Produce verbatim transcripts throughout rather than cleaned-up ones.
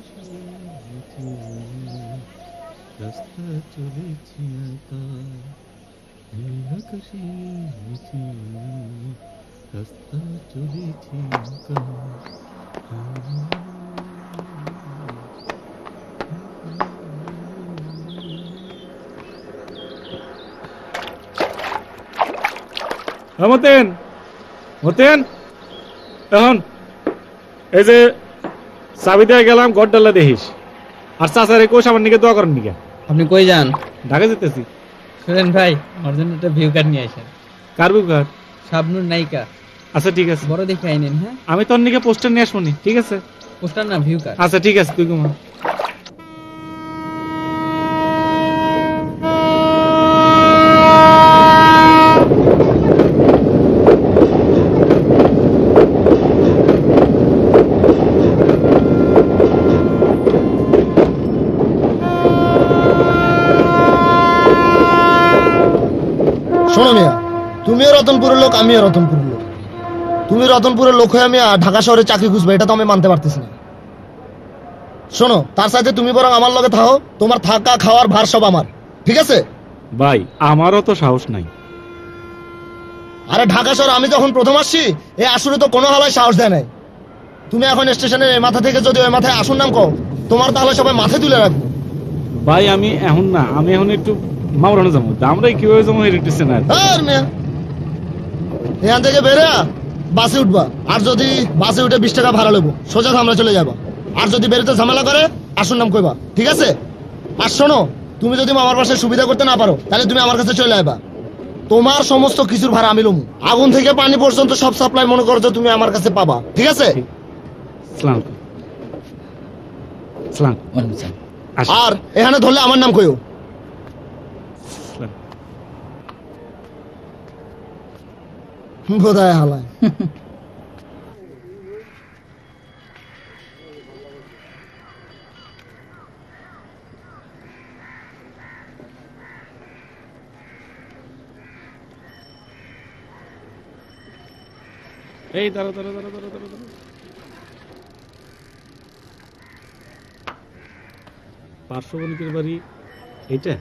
মতেন মতেন এখন এই যে চাবি দিয়ে গেলাম গডডালা দেখিস আর চাচারে কোষ আমার নিকে দোয়া করেন নিকে আপনি কই যান ঢাকা যেতেছি শুনেন ভাই আমার জন্য একটা ভিউ কার্ড নিয়ে আসেন কার ভিউ কার্ড সাবনুর নাইকা আচ্ছা ঠিক আছে বড় দেখে আইনেন হ্যাঁ আমি তোর নিকে পোস্টার নিয়ে আসবনি ঠিক আছে পোস্টার না ভিউ কার্ড আচ্ছা ঠিক আছে তুই ঘুমা মামরানো যাবো আমরাই কিভাবে যাবো ইলেকট্রিশিয়ান আর মিয়া এখান থেকে বেরিয়া বাসে উঠবা আর যদি বাসে উঠে বিশ টাকা ভাড়া নেবো সোজা আমরা চলে যাবো আর যদি বেরোতে ঝামেলা করে আসুন নাম কইবা ঠিক আছে আর শোনো তুমি যদি মামার পাশে সুবিধা করতে না পারো তাহলে তুমি আমার কাছে চলে আসবা তোমার সমস্ত কিছুর ভাড়া আমি লমু আগুন থেকে পানি পর্যন্ত সব সাপ্লাই মনে করো তুমি আমার কাছে পাবা ঠিক আছে সালাম সালাম আর এখানে ধরলে আমার নাম কইও বোধহয় হালায় এই দাঁড়া দাঁড়া দাঁড়া দাঁড়া দাঁড়া পার্শ্ববর্তীর বাড়ি এইটা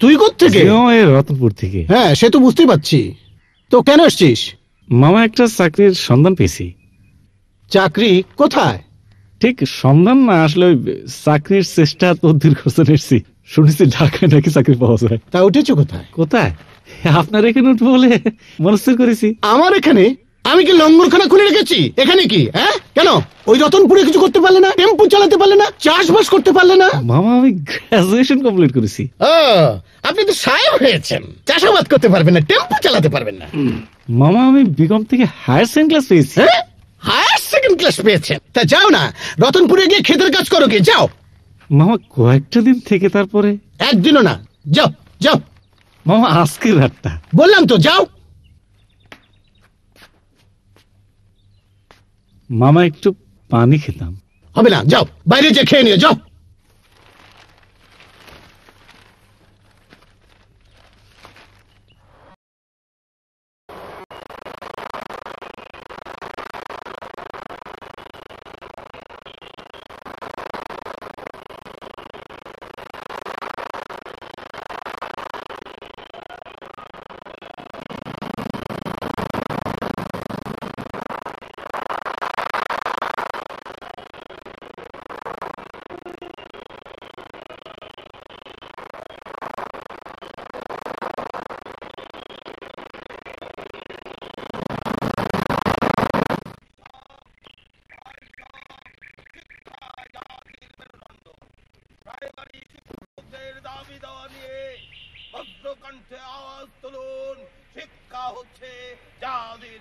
তুই কোত্থেকে রতনপুর থেকে হ্যাঁ সে তো বুঝতেই পারছি তো কেন আসছিস মামা একটা চাকরির সন্ধান পেয়েছি চাকরি কোথায় ঠিক সন্ধান না আসলে চাকরির চেষ্টা তদবির করতে এসেছি শুনেছি ঢাকায় নাকি চাকরি পাওয়া যায় তা উঠেছো কোথায় কোথায় আপনার এখানে উঠবো বলে মনস্থির করেছি আমার এখানে আমি কি লঙ্গরখানা খুলে রেখেছি এখানে কি হ্যাঁ কেন ওই রতনপুরে কিছু করতে পারলে না টেম্পু চালাতে পারলে না চাষবাস করতে পারলে না মামা আমি গ্রাজুয়েশন কমপ্লিট করেছি ও আপনি তো সাহেব হয়েছেন চাষাবাদ করতে পারবেন না টেম্পু চালাতে পারবেন না মামা আমি বিকম থেকে হায়ার সেকেন্ড ক্লাস পেয়েছি হ্যাঁ হায়ার সেকেন্ড ক্লাস পেয়েছেন তা যাও না রতনপুরে গিয়ে ক্ষেতের কাজ করো কি যাও মামা কয়েকটা দিন থেকে তারপরে একদিনও না যাও যাও মামা আজকে রাতটা বললাম তো যাও মামা একটু পানি খেতাম হবে না যাও বাইরে যে খেয়ে নিয়ে যাও বিরুদ্ধে আওয়াজ তুলুন। শিক্ষা হচ্ছে জাতির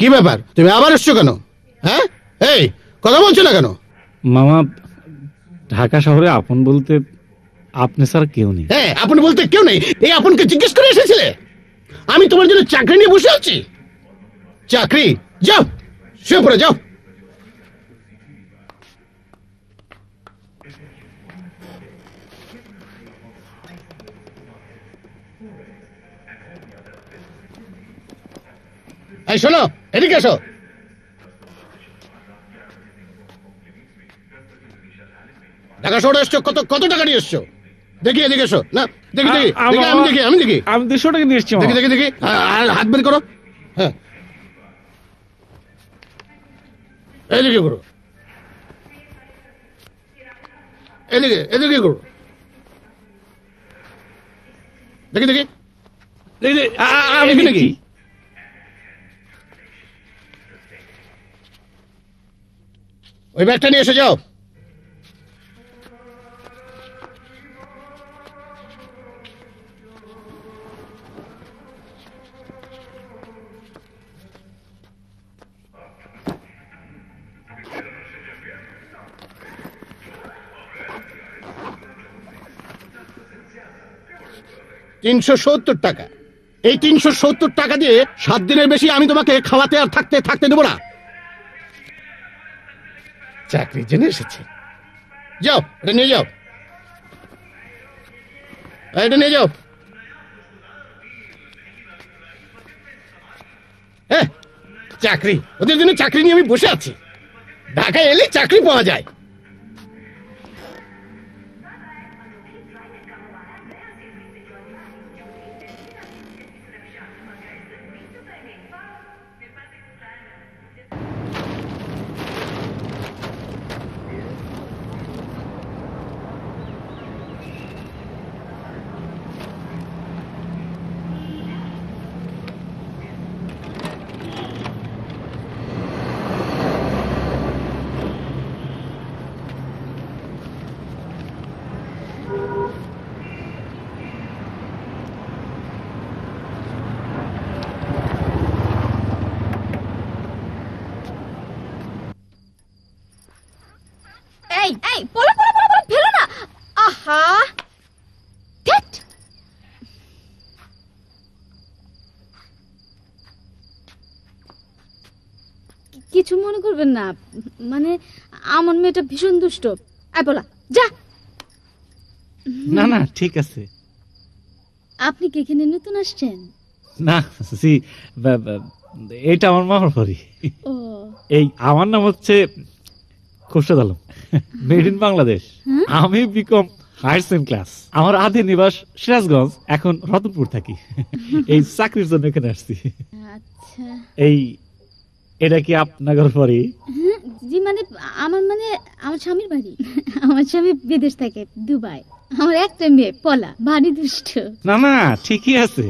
কি ব্যাপার? তুমি আবার এসছো কেন? হ্যাঁ, এই কথা বলছো না কেন? মামা, ঢাকা শহরে আপন বলতে আপনি স্যার কেউ নেই। হ্যাঁ, আপন বলতে কেউ নেই। এই আপনকে জিজ্ঞেস করে এসেছিলে? আমি তোমার জন্য চাকরি নিয়ে বসে আছি। চাকরি? যাও শুয়ে পড়ে যাও। এই শোনো, এদিকে এসো। ঢাকা শহরে এসছো, কত কত টাকা নিয়ে এসছো? দেখি এদিকে এসো। না দেখি দেখি আমি দেখি আমি দেখি আমি দুশো টাকা নিয়ে এসছি। দেখি দেখি দেখি আর হাত বের করো। হ্যাঁ এদিকে করো, এদিকে এদিকে করো। দেখি দেখি দেখি আমি নাকি ওই ব্যাগটা নিয়ে এসে যাও। তিনশো সত্তর টাকা। এই তিনশো সত্তর টাকা দিয়ে সাত দিনের বেশি আমি তোমাকে খাওয়াতে আর থাকতে থাকতে দেবো না। চাকরির জন্য এসেছে, যাও এটা নিয়ে যাও, এটা নিয়ে যাও। হ্যাঁ চাকরি, ওদের জন্য চাকরি নিয়ে আমি বসে আছি। ঢাকায় এলে চাকরি পাওয়া যায়। কিছু মনে করবেন না, মানে আমার মেয়েটা ভীষণ দুষ্ট। আয় বলা যা। না না ঠিক আছে। আপনি কি এখানে নতুন আসছেন? না জি, এটা আমার মামার বাড়ি। ও এই আমার নাম হচ্ছে খোরশেদ আলম, মেড ইন বাংলাদেশ। আমি বিকম হায়ার সেকেন্ড ক্লাস। আমার আদি নিবাস সিরাজগঞ্জ, এখন রতনপুর থাকি। এই চাকরির জন্য এখানে আসছি। আচ্ছা, এই এটা কি আপনার বাড়ি? জি, মানে আমার মানে আমার স্বামীর বাড়ি। আমার স্বামী বিদেশ থেকে, দুবাই। আমার একটা মেয়ে পলা, ভারী দুষ্ট। না না ঠিকই আছে।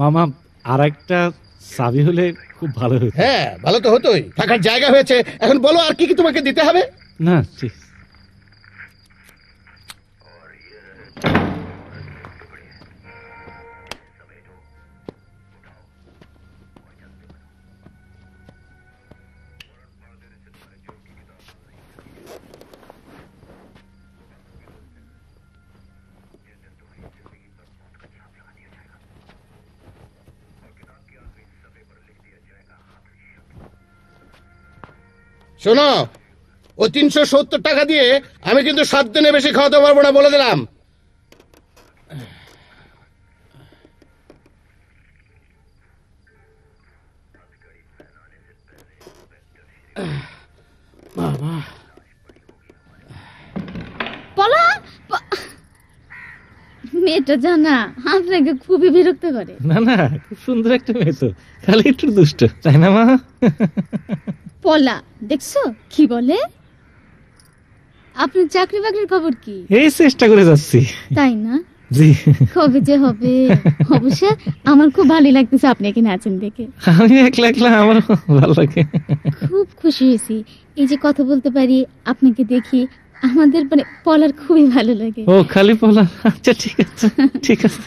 মামা, আর একটা চাবি হলে খুব ভালো হতো। হ্যাঁ ভালো তো হতোই, থাকার জায়গা হয়েছে। এখন বলো আর কি কি তোমাকে দিতে হবে? না ঠিক। শোনো, ও তিনশো সত্তর টাকা দিয়ে আমি কিন্তু সাত দিনে বেশি খাওয়াতে পারবো না, বলে দিলাম। মেয়েটা জানা আপনাকে খুবই বিরক্ত করে। না না, খুব সুন্দর একটা মেয়ে, তো খালি একটু দুষ্ট, তাই না মা? পলা দেখছো কি বলে? আপনার চাকরি বাকরির খবর কি? এই চেষ্টা করে যাচ্ছি। তাই না? জি। কবে যে হবে? অবশ্য আমার খুব ভালো লাগতেছে আপনাকে নাচন দেখে। আমি একলা একলা আমার ভালো লাগে। খুব খুশি হয়েছি এই যে কথা বলতে পারি, আপনাকে দেখি। আমাদের মানে পলার খুবই ভালো লাগে। ও খালি পলা? আচ্ছা ঠিক আছে ঠিক আছে।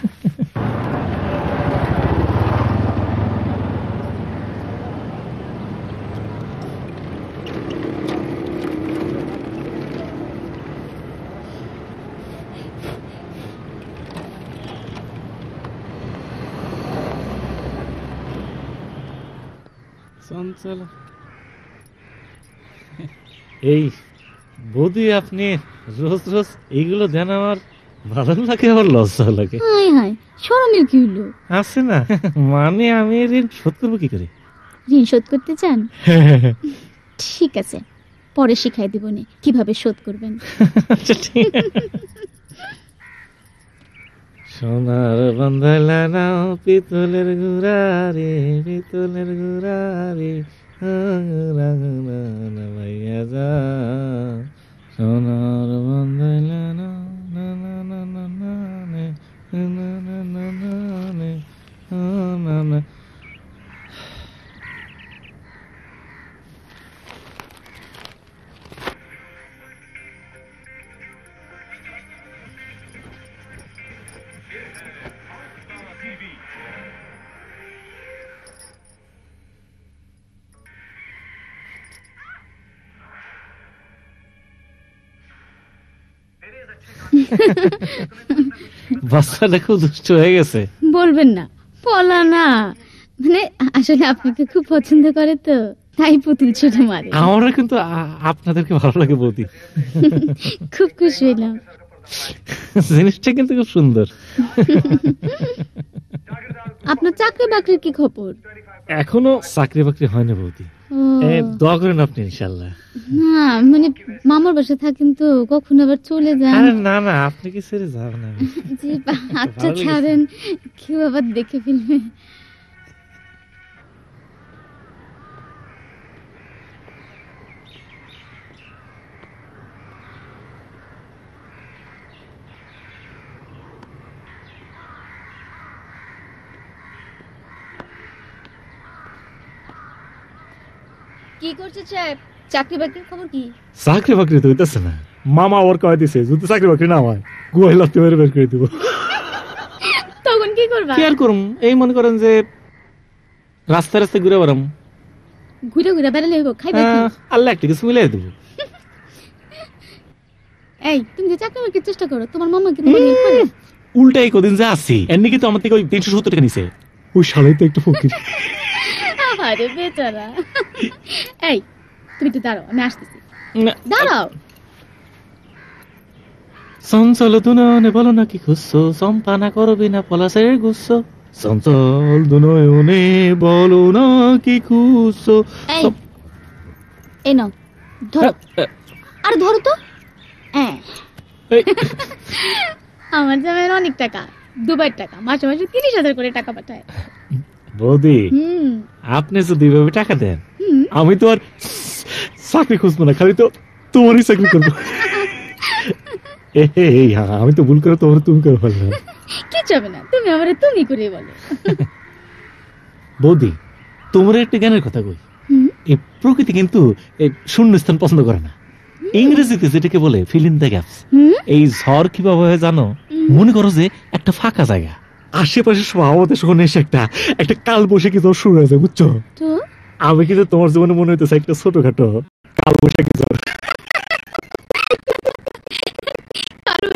এই বৌদি আপনি রোজ রোজ এইগুলো দেন, আমার ভালো লাগে আবার লজ্জা লাগে। শরমের কি হলো? আছে না, মানে আমি ঋণ শোধ করবো কি করে? ঋণ শোধ করতে চান? ঠিক আছে, পরে শিখাই দেব নে কিভাবে শোধ করবেন। সোনার বান্দলা নাও পিতলের ঘুরা রে, পিতলের ঘুরা রে, ভাইয়া যা সোনার বান্দলা নাও, না না না না না না না না না না। বাচ্চাটা খুব দুষ্ট হয়ে গেছে। বলবেন না, পলা না মানে আসলে আপনাকে খুব পছন্দ করে তো, তাই পুতুল ছোট মারে। আমরা কিন্তু আপনাদেরকে ভালো লাগে বৌদি, খুব খুশি হইলাম। জিনিসটা কিন্তু খুব সুন্দর। আপনার চাকরি বাকরির কি খবর? এখনো চাকরি বাকরি হয়নি বৌদি, দোয়া করেন আপনি ইনশাআল্লাহ। না মানে মামার বাসা থাকেন তো, কখন আবার চলে যান। আরে না না, আপনি কি ছেড়ে যাবেন? জি আচ্ছা ছাড়েন, কেউ আবার দেখে ফেলবে। কি করছে সাহেব? চাকরি বাকরির খবর কি? চাকরি বাকরি তো হইতাছে না, মামা ওর কয় দিছে যদি চাকরি বাকরি না হয় গোয়াই লাগতে বের বের করে দিব। তখন কি করবা? কি আর করুম, এই মনে করেন যে রাস্তা রাস্তা ঘুরে বেড়াম। ঘুরে ঘুরে বেড়ালে হইব? খাইবা কি? আল্লাহ একটা কিছু মিলাই দেব। এই তুমি যে চাকরি বাকরির চেষ্টা করো, তোমার মামা কি তোমাকে হেল্প করে? উল্টাই কদিন যা আসি এমনি কি তো আমার থেকে ওই তিনশো সত্তর টাকা নিছে। ওই শালাই তো একটু ফকির। আরে বেচারা। এই তুমি তো দাঁড়াও, আমি আসতেছি। দাঁড়াও। চঞ্চল দুনয়নে বলো না কি খুঁজছো, চম্পানা করবে না পলাশের গুচ্ছ। চঞ্চল দুনয়নে বলো না কি খুঁজছো। এই নাও ধরো। আরে ধরো তো। আমার জামাইয়ের অনেক টাকা, দুবার টাকা মাসে মাসে তিরিশ হাজার করে টাকা পাঠায়। বৌদি আপনি যদি এইভাবে টাকা দেন, আমি তো আর চাকরি খুঁজবো না, খালি তো তোমারই চাকরি করবো। আমি তো ভুল করে তোমার তুমি করে বললাম। কিছু হবে না, তুমি আমার তুমি করে বলো। বৌদি তোমরা একটা গানের কথা কই, এই প্রকৃতি কিন্তু এই শূন্যস্থান পছন্দ করে না। ইংরেজিতে যেটাকে বলে ফিল ইন দ্য গ্যাপস। এই ঝড় কিভাবে হয় জানো, মনে করো যে একটা ফাঁকা জায়গা, আশেপাশে সব আমাদের সঙ্গে এসে একটা একটা কাল বসে কি ঝড় শুরু হয়েছে, বুঝছো? আমি কিন্তু তোমার জীবনে মনে হইতেছে একটা ছোটখাটো কাল বসে কি ঝড়। একটু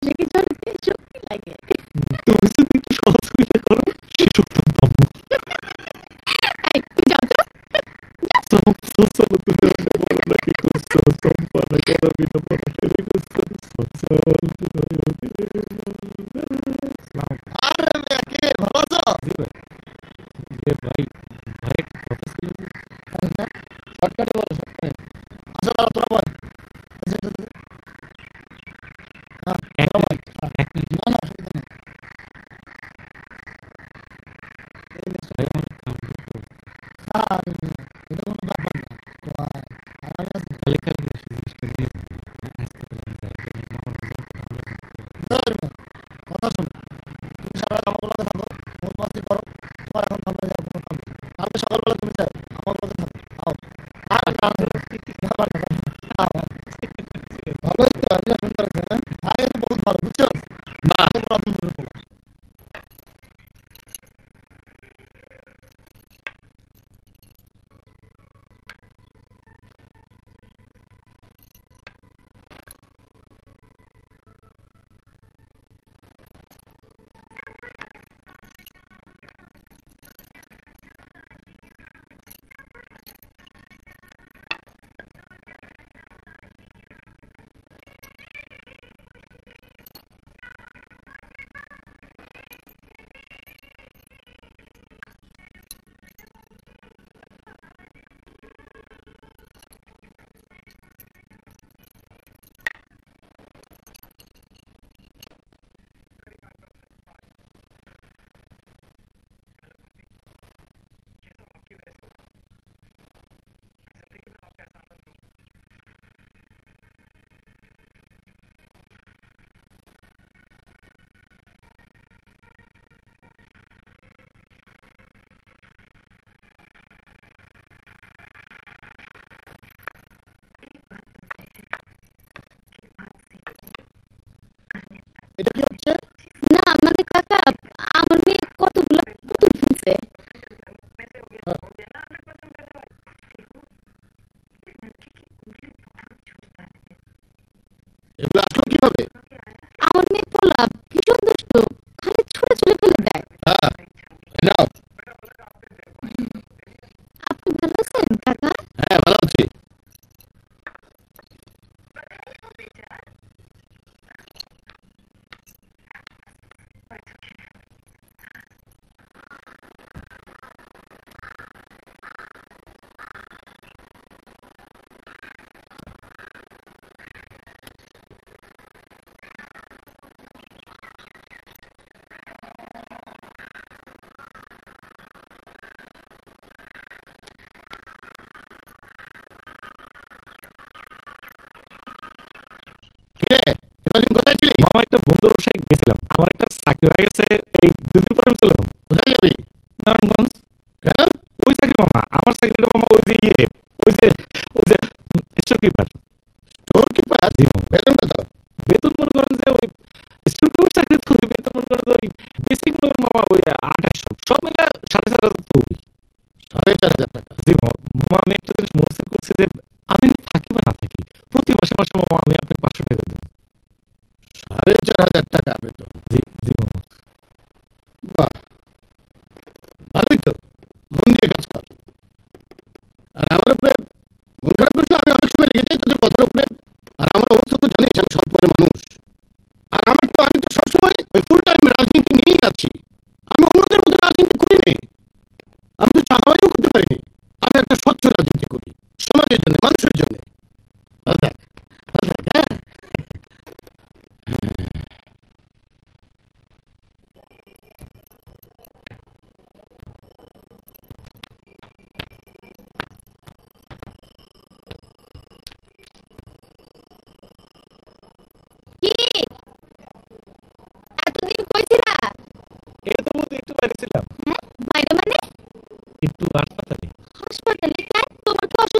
আসতে যেখানে যেখানে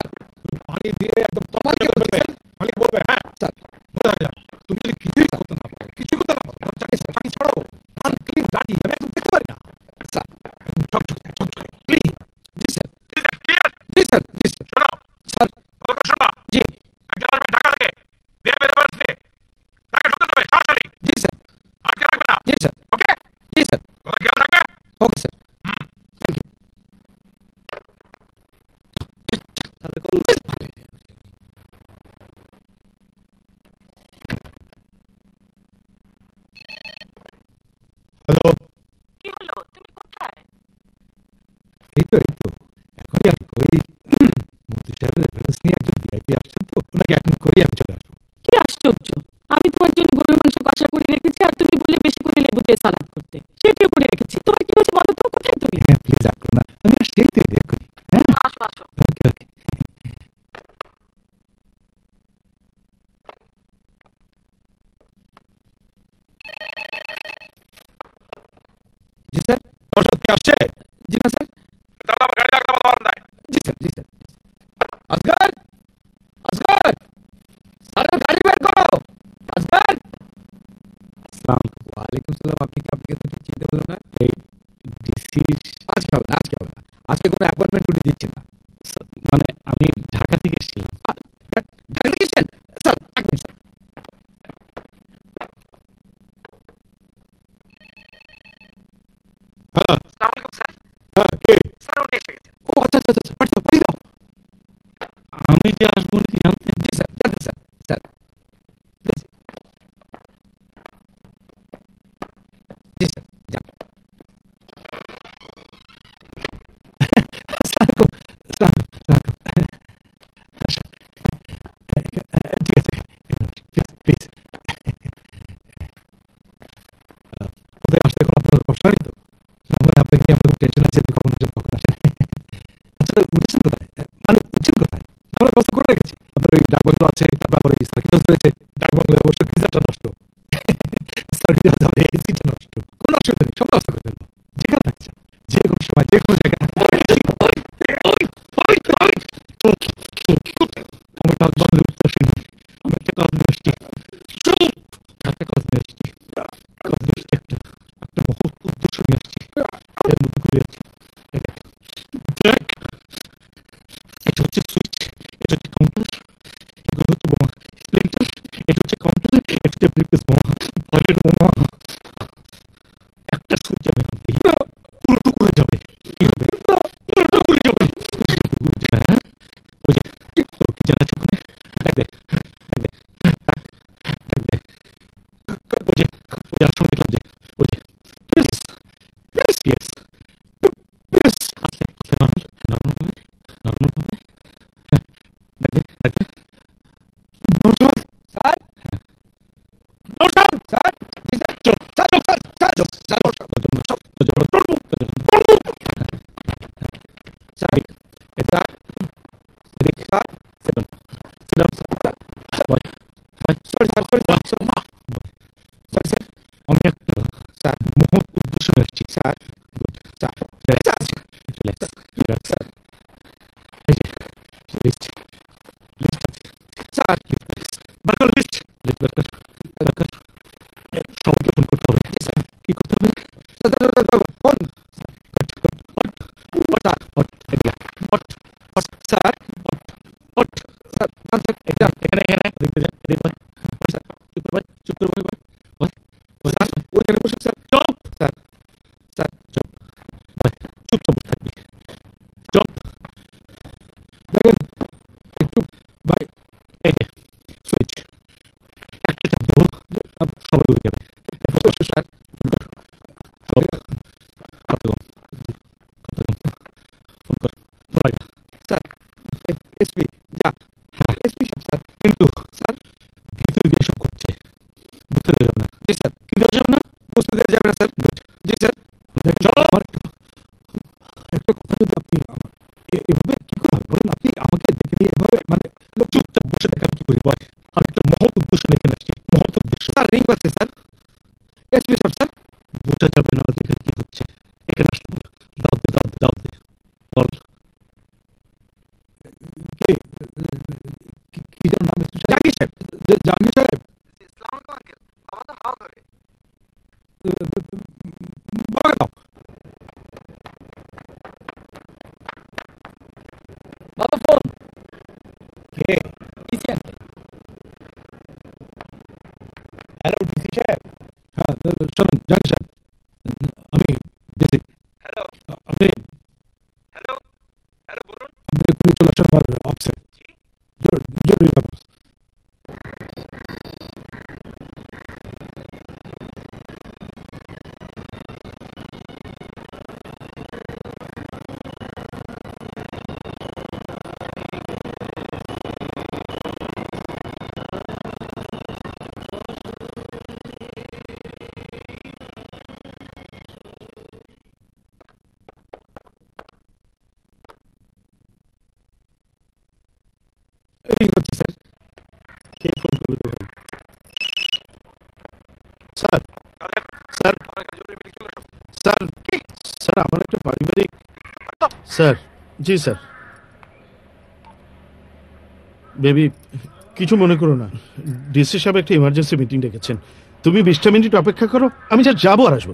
सर जी सर बेबी किछु मने करो ना डीसी साहेब एक इमरजेंसी मीटिंग डेकेছেন তুমি बीस मिनट अपेक्षा करो আমি যা যাব আর আসব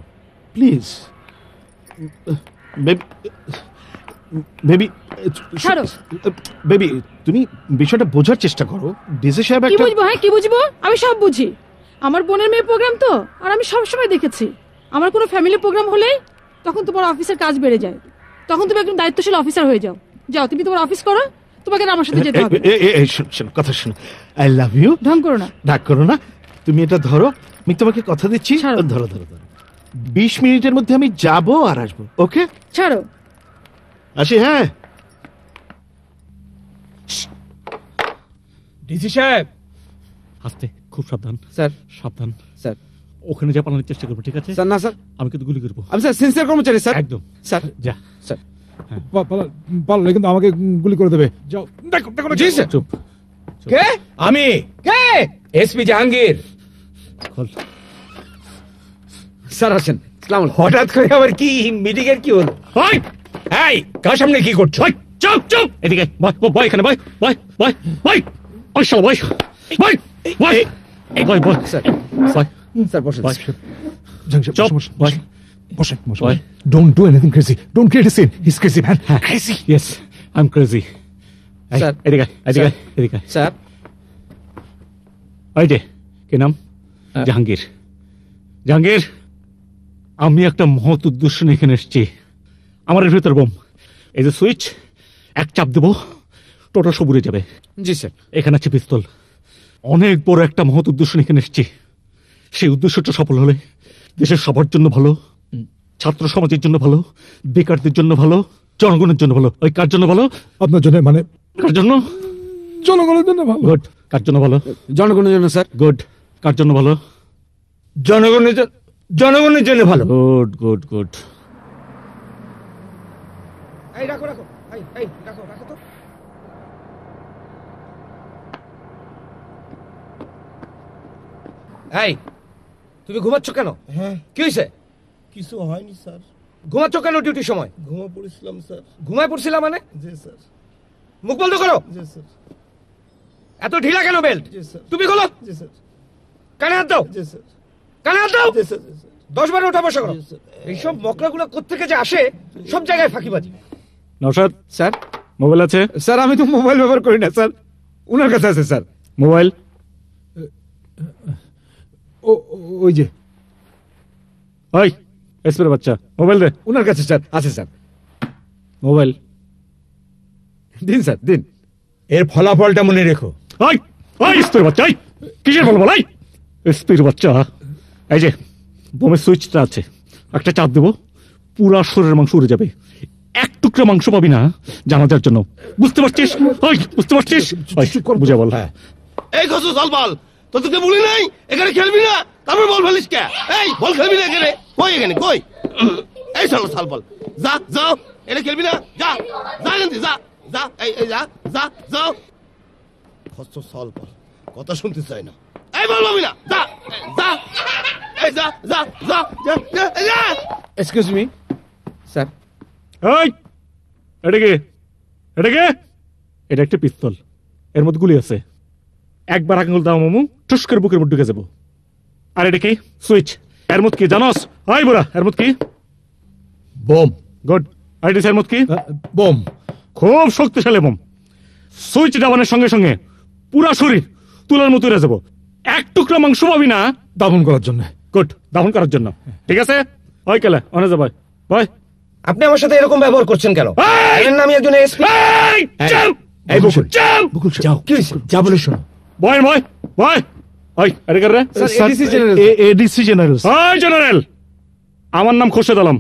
প্লিজ बेबी ছাড়ো बेबी তুমি বিষয়টা বোঝার চেষ্টা করো डीसी साहेब কি বুঝবো হ্যাঁ কি বুঝবো আমি সব বুঝি আমার বোনের মেয়ে প্রোগ্রাম তো আর আমি সব সময় দেখেছি আমার কোনো ফ্যামিলি প্রোগ্রাম হলে তখন তোমার অফিসের কাজ বেড়ে যায় তখন তুমি একদম দায়িত্বশীল অফিসার হয়ে যাও যাও তুমি তোমার অফিস করো তোমাকে না আমার সাথে যেতে হবে এই এই শুন কথা শুন আই লাভ ইউ ঢং করো না ঢং করো না তুমি এটা ধরো আমি তোমাকে কথা দিচ্ছি ধরো ধরো ধরো बीस মিনিটের মধ্যে আমি যাব আর আসব ওকে ছাড়ো আসি হ্যাঁ ডিসি সাহেব আস্তে খুব সাবধান স্যার সাবধান স্যার ওখানে যা পালানোর চেষ্টা করবে ঠিক আছে স্যার না স্যার আমি কিন্তু গুলি করব আমি স্যার সিনসিয়ার কর্মচারী স্যার একদম স্যার যা স্যার পালা পালা কিন্তু আমাকে গুলি করে দেবে যাও দেখো দেখো জি স্যার চুপ কে আমি কে এসপি জাহাঙ্গীর খোল স্যার আসেন আসসালামু আলাইকুম হঠাৎ করে আবার কি মিটিং এর কি হলো হাই এই কার সামনে কি করছো চুপ চুপ এদিকে বয় বয় এখানে বয় বয় বয় বয় ওই শালা বয় বয় বয় এই বয় বয় স্যার স্যার বসে চুপ বয় বসে বসে don't do anything crazy don't create a scene he is crazy man crazy yes I am crazy sir এদিকে এদিকে এদিকে স্যার ওই দে কি নাম জাহাঙ্গীর জাহাঙ্গীর আমি একটা মহৎ উদ্দেশ্য নিয়ে এখানে এসেছি আমার ভিতর বোম এই যে সুইচ এক চাপ দেব টোটা সব উড়ে যাবে জি স্যার এখানে আছে পিস্তল অনেক বড় একটা মহৎ উদ্দেশ্য নিয়ে এখানে এসেছি সেই উদ্দেশ্যটা সফল হলে দেশের সবার জন্য ভালো ছাত্র সমাজের জন্য ভালো বেকারদের জন্য ভালো জনগণের জন্য ভালো ওই কার জন্য ভালো আপনার জন্য মানে কার জন্য জনগণের জন্য ভালো গুড কার জন্য ভালো জনগণের জন্য স্যার গুড কার জন্য ভালো জনগণের জনগণের জন্য ভালো গুড গুড গুড এই রাখো রাখো এই এই রাখো রাখো তো এই তুমি ঘুমাচ্ছ কেন হ্যাঁ কি হইছে কিছু হয়নি স্যার ঘুমাচ্ছ কেন ডিউটির সময় ঘুমা পড়ছিলাম স্যার ঘুমায় পড়ছিলাম মানে জি স্যার মুখ বন্ধ করো জি স্যার এত ঢিলা কেন বেল্ট জি স্যার তুমি খোলো জি স্যার কানে হাত দাও জি স্যার কানে হাত দাও জি স্যার দশ বার ওঠা বসা করো এইসব মকড়াগুলো কোত্থেকে যে আসে সব জায়গায় ফাঁকিবাজি নওশাদ স্যার মোবাইল আছে স্যার আমি তো মোবাইল ব্যবহার করি না স্যার ওনার কাছে আছে স্যার মোবাইল ও ওই যে ওই এসপের বাচ্চা মোবাইল দে ওনার কাছে স্যার আছে স্যার মোবাইল দিন স্যার দিন এর ফলাফলটা মনে রেখো ওই ওই এসপের বাচ্চা ওই কিসের ফলাফল ওই এসপের বাচ্চা এই যে বোমের সুইচটা আছে একটা চাপ দেবো পুরা শরীরের মাংস উড়ে যাবে এক টুকরা মাংস পাবি না জানাজার জন্য বুঝতে পারছিস ওই বুঝতে পারছিস বুঝা বল হ্যাঁ এই ঘসু সালবাল তো তোকে বলি নাই এখানে খেলবি না তারপর বল ফেলিস কে এই বল খেলবি না এখানে কই এখানে কই এই শালা সালবাল যা যাও এটা খেলবি না যা যা গন্দি যা যা এই এই যা যা যাও ঘসু সালবাল কথা শুনতে চাই না এই বল বলবি না যা যা এই যা যা যা যা এক্সকিউজ মি স্যার এই এটা কি এটা কি এটা একটা পিস্তল এর মধ্যে গুলি আছে একবার আঙুল দাও মামু টুস করে বুকের মধ্যে ঢুকে যাবো আর এটা কি সুইচ এর মধ্যে কি জানোস হাই বুড়া এর মধ্যে কি বোম গুড আর এটা এর মধ্যে কি বোম খুব শক্তিশালী বোম সুইচ দাবানের সঙ্গে সঙ্গে পুরা শরীর তুলার মতো উড়ে যাবো এক টুকরা মাংস পাবি না দাফন করার জন্য গুড দাফন করার জন্য ঠিক আছে ওই কেলা অনে যাবো বাই আপনি আমার সাথে এরকম ব্যবহার করছেন কেন এর নামই একজন এসপি এই যাও এই বকুল যাও বকুল যাও কি যা বলে শোনো বয় বয় বয় ওই আরে কর রে sir ADC general ADC general ওই জেনারেল আমার নাম খোরশেদ আলম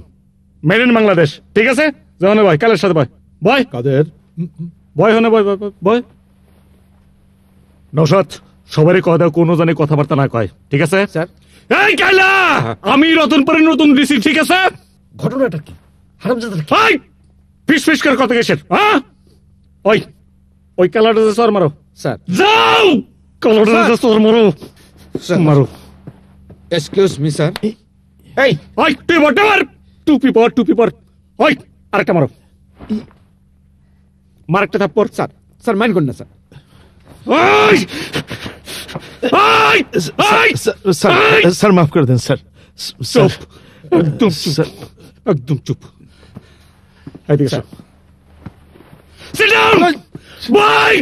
মেরিন বাংলাদেশ ঠিক আছে জানো ভাই কালের সাথে ভাই বয় কাদের বয় হনে বয় বয় নওশাদ সবারই কথা কোনো জানে কথাবার্তা না কয় ঠিক আছে স্যার এই কালা আমি রতনপুরের নতুন ডিসি ঠিক আছে ঘটনাটা কি মাফ করে দেন স্যার একদম একদম চুপ I think so. Sit down! Why?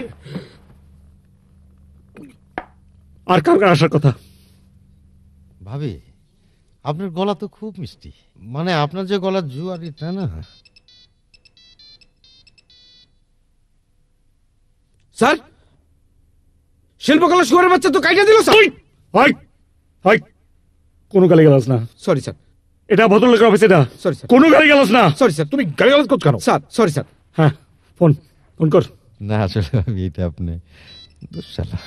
আর কার কার আসার কথা ভাবি আপনার গলা তো খুব মিষ্টি মানে আপনার যে গলার জুয়ারিটা না স্যার শিল্পকলা শুয়ারের বাচ্চা তো কাইটা দিল স্যার হাই হাই কোনো গালি গালাজ না সরি স্যার এটা ভদ্রলোকের অফিস এটা সরি স্যার কোনো গালি গালাজ না সরি স্যার তুমি গালি গালাজ করছ কেন স্যার সরি স্যার হ্যাঁ ফোন ফোন কর না আসলে আমি এটা আপনি দুশালা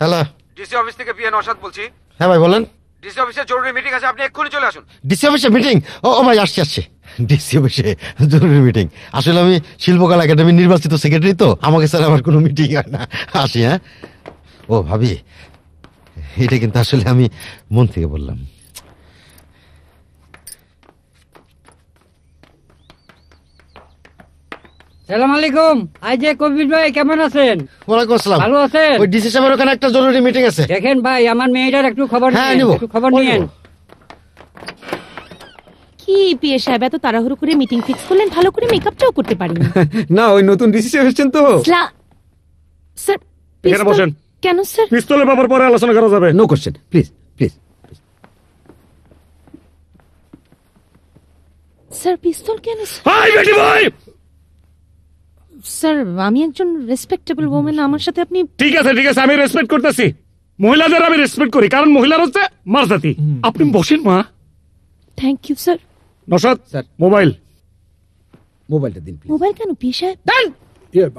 হ্যালো ডিসি অফিস থেকে পিএন নওশাদ বলছি হ্যাঁ ভাই বলেন ডিসি অফিসে জরুরি মিটিং আছে আপনি এক্ষুনি চলে আসুন ডিসি অফিসে মিটিং ও ও ভাই আসছি আসছি ডিসি অফিসে জরুরি মিটিং আসলে আমি শিল্পকলা একাডেমি নির্বাচিত সেক্রেটারি তো আমাকে স্যার আমার কোনো মিটিং হয় না আসি হ্যাঁ ও ভাবি এটা কিন্তু আসলে আমি মন থেকে বললাম পিস্তল স্যার আমি একজন রেসপেক্টেবল ওম্যান আমার সাথে আপনি ঠিক আছে ঠিক আছে আমি রেসপেক্ট করতেছি মহিলাদের আমি রেসপেক্ট করি কারণ মহিলার হচ্ছে মারজাতি আপনি বসেন মা thank you sir Naushad sir mobile মোবাইলটা দিন প্লিজ মোবাইল কেন পেশা ডান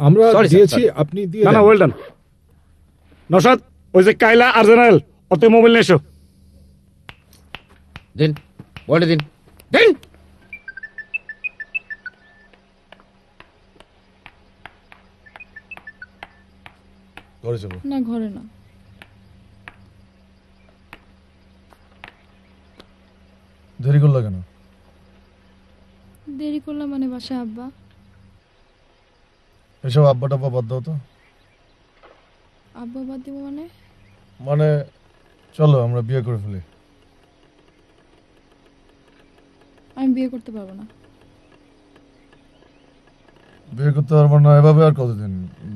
আমরা দিয়েছি আপনি দিয়ে না না ওয়েল ডান নশাদ ওই যে কাইলা আর জেনারেল ওতে মোবাইল নেছো দিন বলে দিন দিন না ঘরে না দেরি করলা কেন দেরি করলাম মানে বাসা আব্বা এসব আব্বা টাব্বা বাদ দাও তো আব্বা বাদ দিব মানে মানে চলো আমরা বিয়ে করে ফেলি আমি বিয়ে করতে পারবো না বিয়ে করতে পারবো না এভাবে আর কতদিন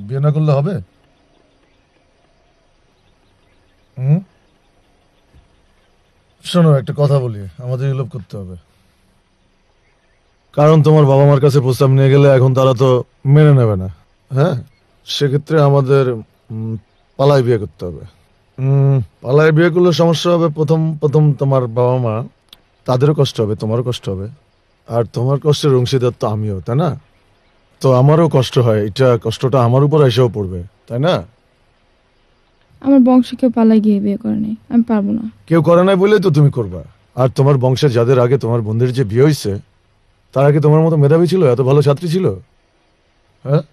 বিয়ে না করলে হবে হুম শোনো একটা কথা বলি আমাদের লোভ করতে হবে কারণ তোমার বাবা মার কাছে প্রস্তাব নিয়ে গেলে এখন তারা তো মেনে নেবে না হ্যাঁ সেক্ষেত্রে আমাদের পালায় বিয়ে করতে হবে পালায় বিয়ে করলে সমস্যা হবে প্রথম প্রথম তোমার বাবা মা তাদেরও কষ্ট হবে তোমারও কষ্ট হবে আর তোমার কষ্টের অংশীদার তো আমিও তাই না তো আমারও কষ্ট হয় এটা কষ্টটা আমার উপর এসেও পড়বে তাই না আমার বংশ কেউ পালায় গিয়ে বিয়ে করে নাই আমি পারবো না কেউ করে নাই বলে তো তুমি করবা আর তোমার বংশে যাদের আগে তোমার বন্ধুদের যে বিয়ে হয়েছে তার আগে তোমার মতো মেধাবী ছিল এত ভালো ছাত্রী ছিল হ্যাঁ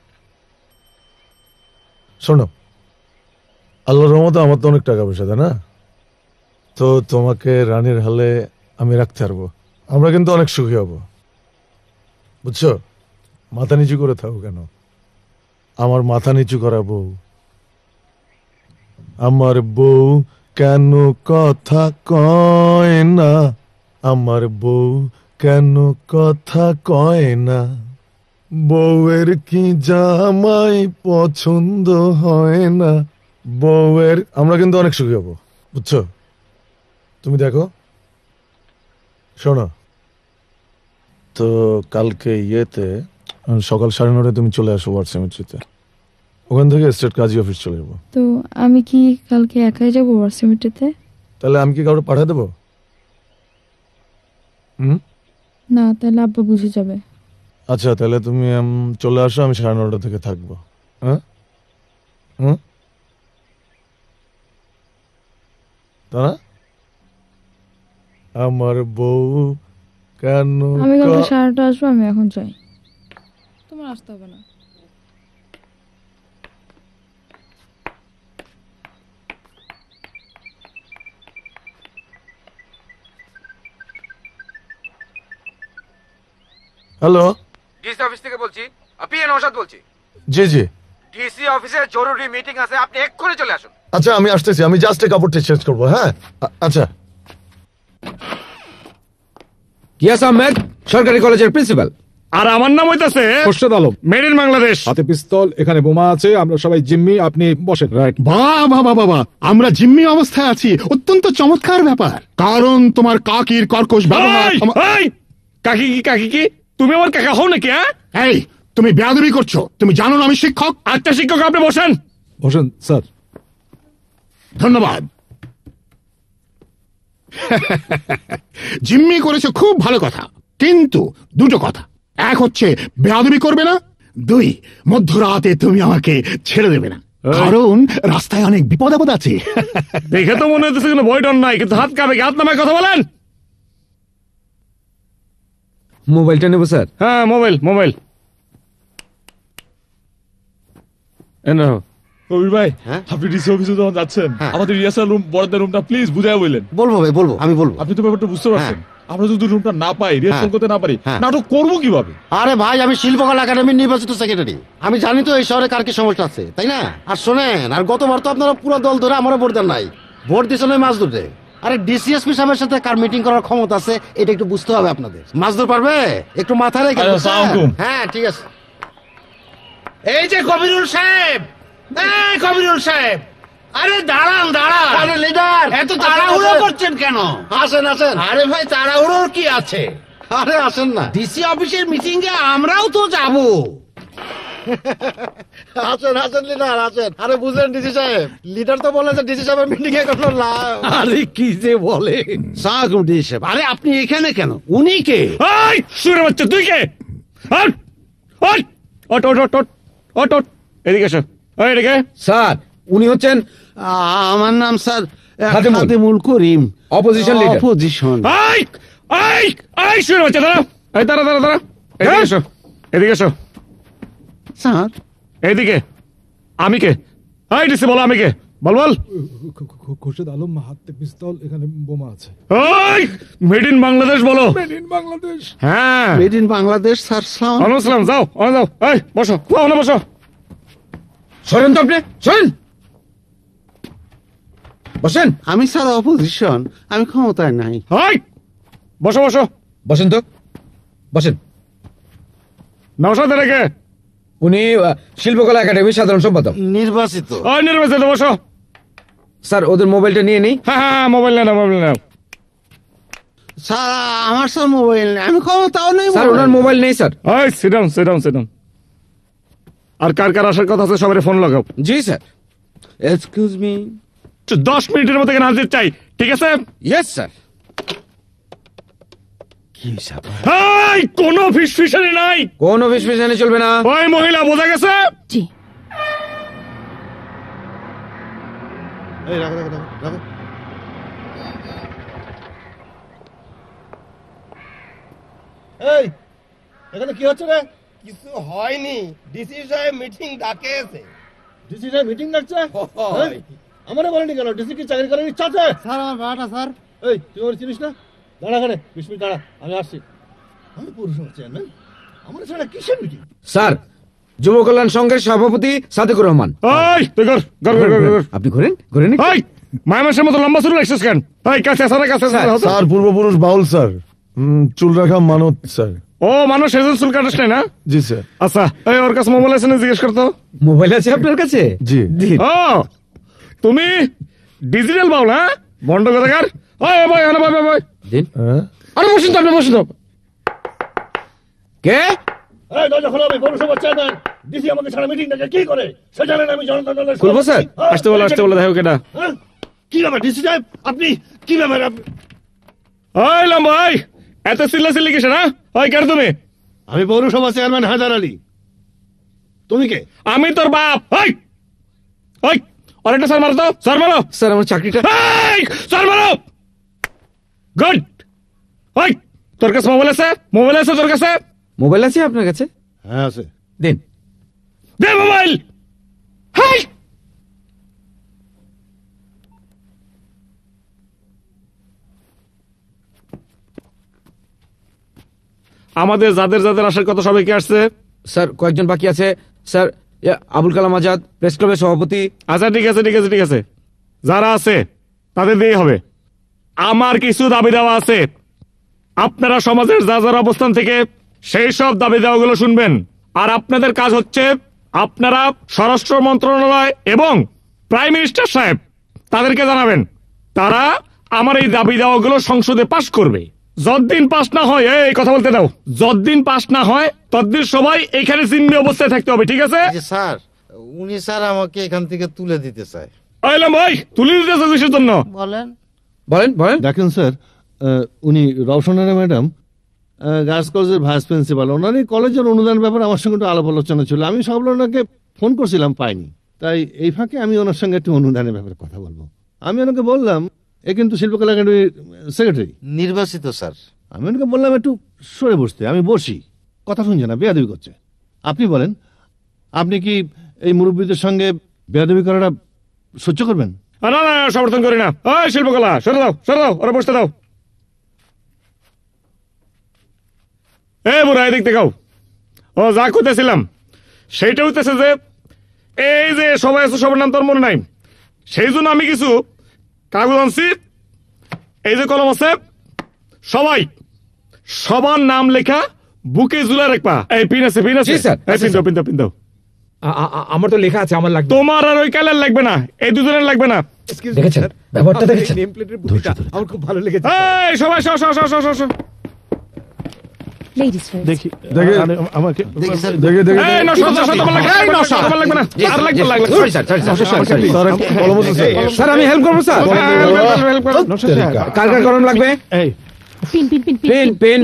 শোনো আল্লাহর রহমতে আমার তো অনেক টাকা পয়সা তাই না তো তোমাকে রানীর হালে আমি রাখতে পারবো আমরা কিন্তু অনেক সুখী হব বুঝছো মাথা নিচু করে থাকো কেন আমার মাথা নিচু করাবো আমার বউ কেন কথা কয় না আমার বউ কেন কথা কয় না বউয়ের কি জামাই পছন্দ হয় না বউয়ের আমরা কিন্তু অনেক সুখী হব বুঝছো তুমি দেখো শোনো তো কালকে ইয়েতে সকাল সাড়ে নটায় তুমি চলে আসো ওয়ার্ডসেমিট্রিতে ওখান থেকে স্টেট কাজী অফিস চলে যাবো তো আমি কি কালকে একাই যাবো ওয়ার্সেমিটিতে তাহলে আমি কি কাউকে পাঠিয়ে দেবো হুম না তাহলে আব্বা বুঝে যাবে আচ্ছা তাহলে তুমি চলে আসো আমি সাড়ে নটা থেকে থাকবো হ্যাঁ হুম তা না আমার বউ কেন আমি কালকে সাড়ে নটা আসবো আমি এখন যাই তোমার আসতে হবে না হ্যালো ডিসি অফিস থেকে বলছি আপনি নওশাদ বলছি জি জি ডিসি অফিসে জরুরি মিটিং আছে আপনি এক্ষুনি চলে আসুন আচ্ছা আমি আসতেছি আমি জাস্ট কাপড়টা চেঞ্জ করব হ্যাঁ আচ্ছা ইয়াস আহমেদ সরকারি কলেজের প্রিন্সিপাল আর আমার নাম হইতাছে খোরশেদ আলম মেড ইন বাংলাদেশ হাতে পিস্তল এখানে বোমা আছে আমরা সবাই জিম্মি আপনি বসেন রাইট বাহ বাহ বাহ আমরা জিম্মি অবস্থায় আছি অত্যন্ত চমৎকার ব্যাপার কারণ তোমার কাকির কর্কশ ব্যবহার কাকি কি কাকি কি তুমি আমার কাকা হও নাকি হ্যাঁ তুমি বেয়াদবি করছো তুমি জানো না আমি শিক্ষক আচ্ছা শিক্ষক আপনি বসেন বসেন স্যার ধন্যবাদ জিম্মি করেছো খুব ভালো কথা কিন্তু দুটো কথা এক হচ্ছে বেয়াদবি করবে না দুই মধ্যরাতে তুমি আমাকে ছেড়ে দেবে না কারণ রাস্তায় অনেক বিপদ আপদ আছে দেখে তো মনে হচ্ছে কোনো ভয় ডর নাই কিন্তু হাত কাঁপে হাত নামায় কথা বলেন মোবাইলটা নেবো স্যার হ্যাঁ মোবাইল মোবাইল কবির ভাই আপনি ডিসি অফিসে যখন যাচ্ছেন আমাদের রিহার্সাল রুম বড়দের রুমটা প্লিজ বুঝাই বললেন বলবো ভাই বলবো আমি বলবো আপনি তো ব্যাপারটা বুঝতে পারছেন আমরা যদি রুমটা না পাই, রিহার্সাল করতে না পারি, নাটক করব কিভাবে? আরে ভাই আমি শিল্পকলা একাডেমির নির্বাচিত সেক্রেটারি, আমি জানি তো এই শহরে কার কি সমস্যা আছে, তাই না? আর শোনেন, আর গতবার তো আপনারা পুরো দল ধরে আমারও ভোট দেন নাই, ভোট দিয়েছেন ওই মাছ ধরতে। আরে ডিসিএসপি সাহেবের সাথে কার মিটিং করার ক্ষমতা আছে এটা একটু বুঝতে হবে আপনাদের। মাছ ধর পারবে একটু মাথা রেখে। হ্যাঁ ঠিক আছে। এই যে কবিরুল সাহেব, এই কবিরুল সাহেব, আরে দাঁড়ান দাঁড়ান। আরে লিডার এত তাড়াহুড়ো করছেন কেন? আসেন আসেন। আরে ভাই তাড়াহুড়োর কি আছে, আরে আসেন না, ডিসি অফিসের মিটিং এ আমরাও তো যাব। আসেন আসেন লিডার আসেন। আরে বুঝলেন ডিসি সাহেব, লিডার তো বলে যে ডিসি সাহেবের মিটিং এ কোনো লাভ। আরে কি যে বলে সাগু ডিসি সাহেব, আরে আপনি এখানে কেন? উনি কে? এই সুরে বাচ্চা তুই কে? আট আট আট আট আট আট এদিকে এসো। এই এদিকে স্যার, উনি হচ্ছেন, আমার নাম sir Khadimul Karim, opposition leader. Opposition. এই এই এই শুনো বাচ্চা, দাঁড়াও, এই দাঁড়া দাঁড়া দাঁড়া, এদিকে এসো, এদিকে এসো। স্যার এইদিকে। আমি কে? এই ডিসি বল আমি কে, বল বল। খোরশেদ আলম, হাতে পিস্তল, এখানে বোমা আছে। এই মেড ইন বাংলাদেশ বলো। Made in Bangladesh. হ্যাঁ মেড ইন বাংলাদেশ স্যার। সালাম সালাম। যাও আয় যাও, এই বসো, বসো বসো। সরেন তো আপনি, সরেন। বসেন। আমি স্যার অপোজিশন, আমি ক্ষমতায় নাই। বসো বসো, বসেন তো, বসেন। নমস্কার। তাদেরকে উনি শিল্পকলা একাডেমির সাধারণ সম্পাদক নির্বাচিত। ওই নির্বাচিত, বসো। স্যার ওদের মোবাইলটা নিয়ে নেই। হ্যাঁ হ্যাঁ মোবাইল না, মোবাইল না স্যার, আমার স্যার মোবাইল নেই, আমি ক্ষমতাও নেই স্যার, ওনার মোবাইল নেই স্যার। ওই sit down sit down sit down. আর কার কার আসার কথা আছে সবাই ফোন লাগাও। জি স্যার। এক্সকিউজ মি, দশ মিনিটের মধ্যে হাজির চাই, ঠিক আছে? Yes sir. কি হিসাব? এই কোনো ফিসফিসানি নাই, কোনো ফিসফিসানি চলবে না। ওই মহিলা বোঝা গেছে? জি। এই রাখ রাখ রাখ। এই এখানে কি হচ্ছে রে? কিছু হয়নি, ডিসি সাহেব মিটিং ডাকেছে। ডিসি সাহেব মিটিং ডাকছে? আমারে বলেনি কেন? ডিসি কি চাকরি করার ইচ্ছা আছে? স্যার আমার বাটা স্যার। এই তুই ওর চিনিস না? দাঁড়া করে বিশ মিনিট দাঁড়া, আমি আসছি। আমি পুরুষ চেয়ার না, আমার ছাড়া কিসের মিটিং? স্যার যুব কল্যাণ সংঘের সভাপতি সাদেকুর রহমান। এই তুই কর কর কর। আপনি করেন করেন। এই মায়ামাশের মতো লম্বা চুল রাখছিস কেন? এই কাছে স্যার কাছে স্যার। স্যার পূর্বপুরুষ বাউল স্যার, চুল রাখা মানত স্যার। ও মানুষ সেজন্য চুল কাটাস না? জি স্যার। আচ্ছা এই ওর কাছে মোবাইল আছে না জিজ্ঞেস করতো? মোবাইল আছে আপনার কাছে? জি। ও তুমি ডিজিটাল বাউল? হ্যাঁ বন্ধ করে কার। ওই ভাই আরে ভাই ভাই দিন। আরে বসুন তো আপনি, বসুন তো। কে? এই দরজা খোলো। আমি বড় সমস্যা না, ডিসি আমাকে সারা মিটিং ডাকে কি করে সে জানে না। আমি জনতা দলের বলবো স্যার। আসতে বলো আসতে বলো। দেখো কেডা কি ব্যাপার ডিসি সাহেব, আপনি কি ব্যাপার আপনি? ওই লম্বা ভাই এত চিল্লাচিল্লি কিসে না? ওই কার তুমি? আমি বড় সমাজ চেয়ারম্যান হায়দার আলী। তুমি কে? আমি তোর বাপ। ওই ওই আরেকটা স্যার মারো তো, স্যার মারো। স্যার আমার চাকরিটা। এই স্যার মারো। গুড। ওই তোর কাছে মোবাইল আছে? মোবাইল আছে তোর কাছে? মোবাইল আছে আপনার কাছে? হ্যাঁ আছে। দেন দে মোবাইল। হাই আমাদের যাদের যাদের আসার কথা সবাই কে আসছে? স্যার কয়েকজন বাকি আছে স্যার। আবুল কালাম আজাদ প্রেস ক্লাবের সভাপতি। আচ্ছা ঠিক আছে ঠিক আছে ঠিক আছে, যারা আছে তাদের দিয়ে হবে। আমার কিছু দাবি দাওয়া আছে, আপনারা সমাজের যা যার অবস্থান থেকে সেই সব দাবি দাওয়াগুলো শুনবেন। আর আপনাদের কাজ হচ্ছে আপনারা স্বরাষ্ট্র মন্ত্রণালয় এবং প্রাইম মিনিস্টার সাহেব তাদেরকে জানাবেন, তারা আমার এই দাবি দাওয়াগুলো সংসদে পাশ করবে। যতদিন পাশ না হয়, এই কথা বলতে দাও, যতদিন পাশ না হয় ততদিন সবাই এখানে জিম্মি অবস্থায় থাকতে হবে, ঠিক আছে? স্যার উনি স্যার আমাকে এখান থেকে তুলে দিতে চায়। আইলাম ভাই তুলে দিতে চাই কিসের জন্য? বলেন বলেন বলেন। দেখেন স্যার উনি রওশনারা ম্যাডাম গার্লস কলেজের ভাইস প্রিন্সিপাল, ওনারই কলেজের অনুদান ব্যাপারে আমার সঙ্গে একটু আলাপ আলোচনা ছিল। আমি সবগুলো ওনাকে ফোন করছিলাম, পাইনি, তাই এই ফাঁকে আমি ওনার সঙ্গে একটু অনুদানের ব্যাপারে কথা বলবো। আমি ওনাকে বললাম এ কিন্তু শিল্পকলা একাডেমির সেক্রেটারি নির্বাচিত স্যার। আমি ওনাকে বললাম একটু সরে বসতে, আমি বসি, কথা শুনছে না, বেয়াদবি করছে। আপনি বলেন আপনি কি এই মুরব্বীদের সঙ্গে বেয়াদবি করাটা সহ্য করবেন? না না সমর্থন করি না। ওই শিল্পকলা সরে দাও সরে দাও, ওরা বসতে দাও। ए बुरा एदिक देखाओ ओ जा কইতেছিলাম সেটা হইতেছে যে এই যে সবাই আছে সবার নাম তোর মনে নাই সেইজন্য আমি কিছু কাগজ আনছি এই যে কলম আছে সবাই সবার নাম লেখা বুকে ঝুলা রাখবা এই পিন আছে পিন আছে এই পিন দাও পিন দাও পিন দাও আমার তো লেখা আছে আমার লাগবে তোমার আর ওই কালার লাগবে না এই দুজনের লাগবে না দেখেছেন ব্যাপারটা দেখেছেন নেম প্লেটের বুকটা আমার খুব ভালো লেগেছে এই সবাই সর সর সর সর সর Ladies first. Dekhi, dekhi, amar ke, dekhi, dekhi. Hey, no shot, no shot, tomar lagbe, hey, no shot, tomar lagbe na. Ar lagbe, lagbe. Sorry, sir, sorry, sir, sorry, sorry. Sir, almost sir. Sir, ami help korbo, sir. Help korbo. No shot, sir. Kar kar koron lagbe? Hey. Pin, pin, pin, pin. Pin, pin.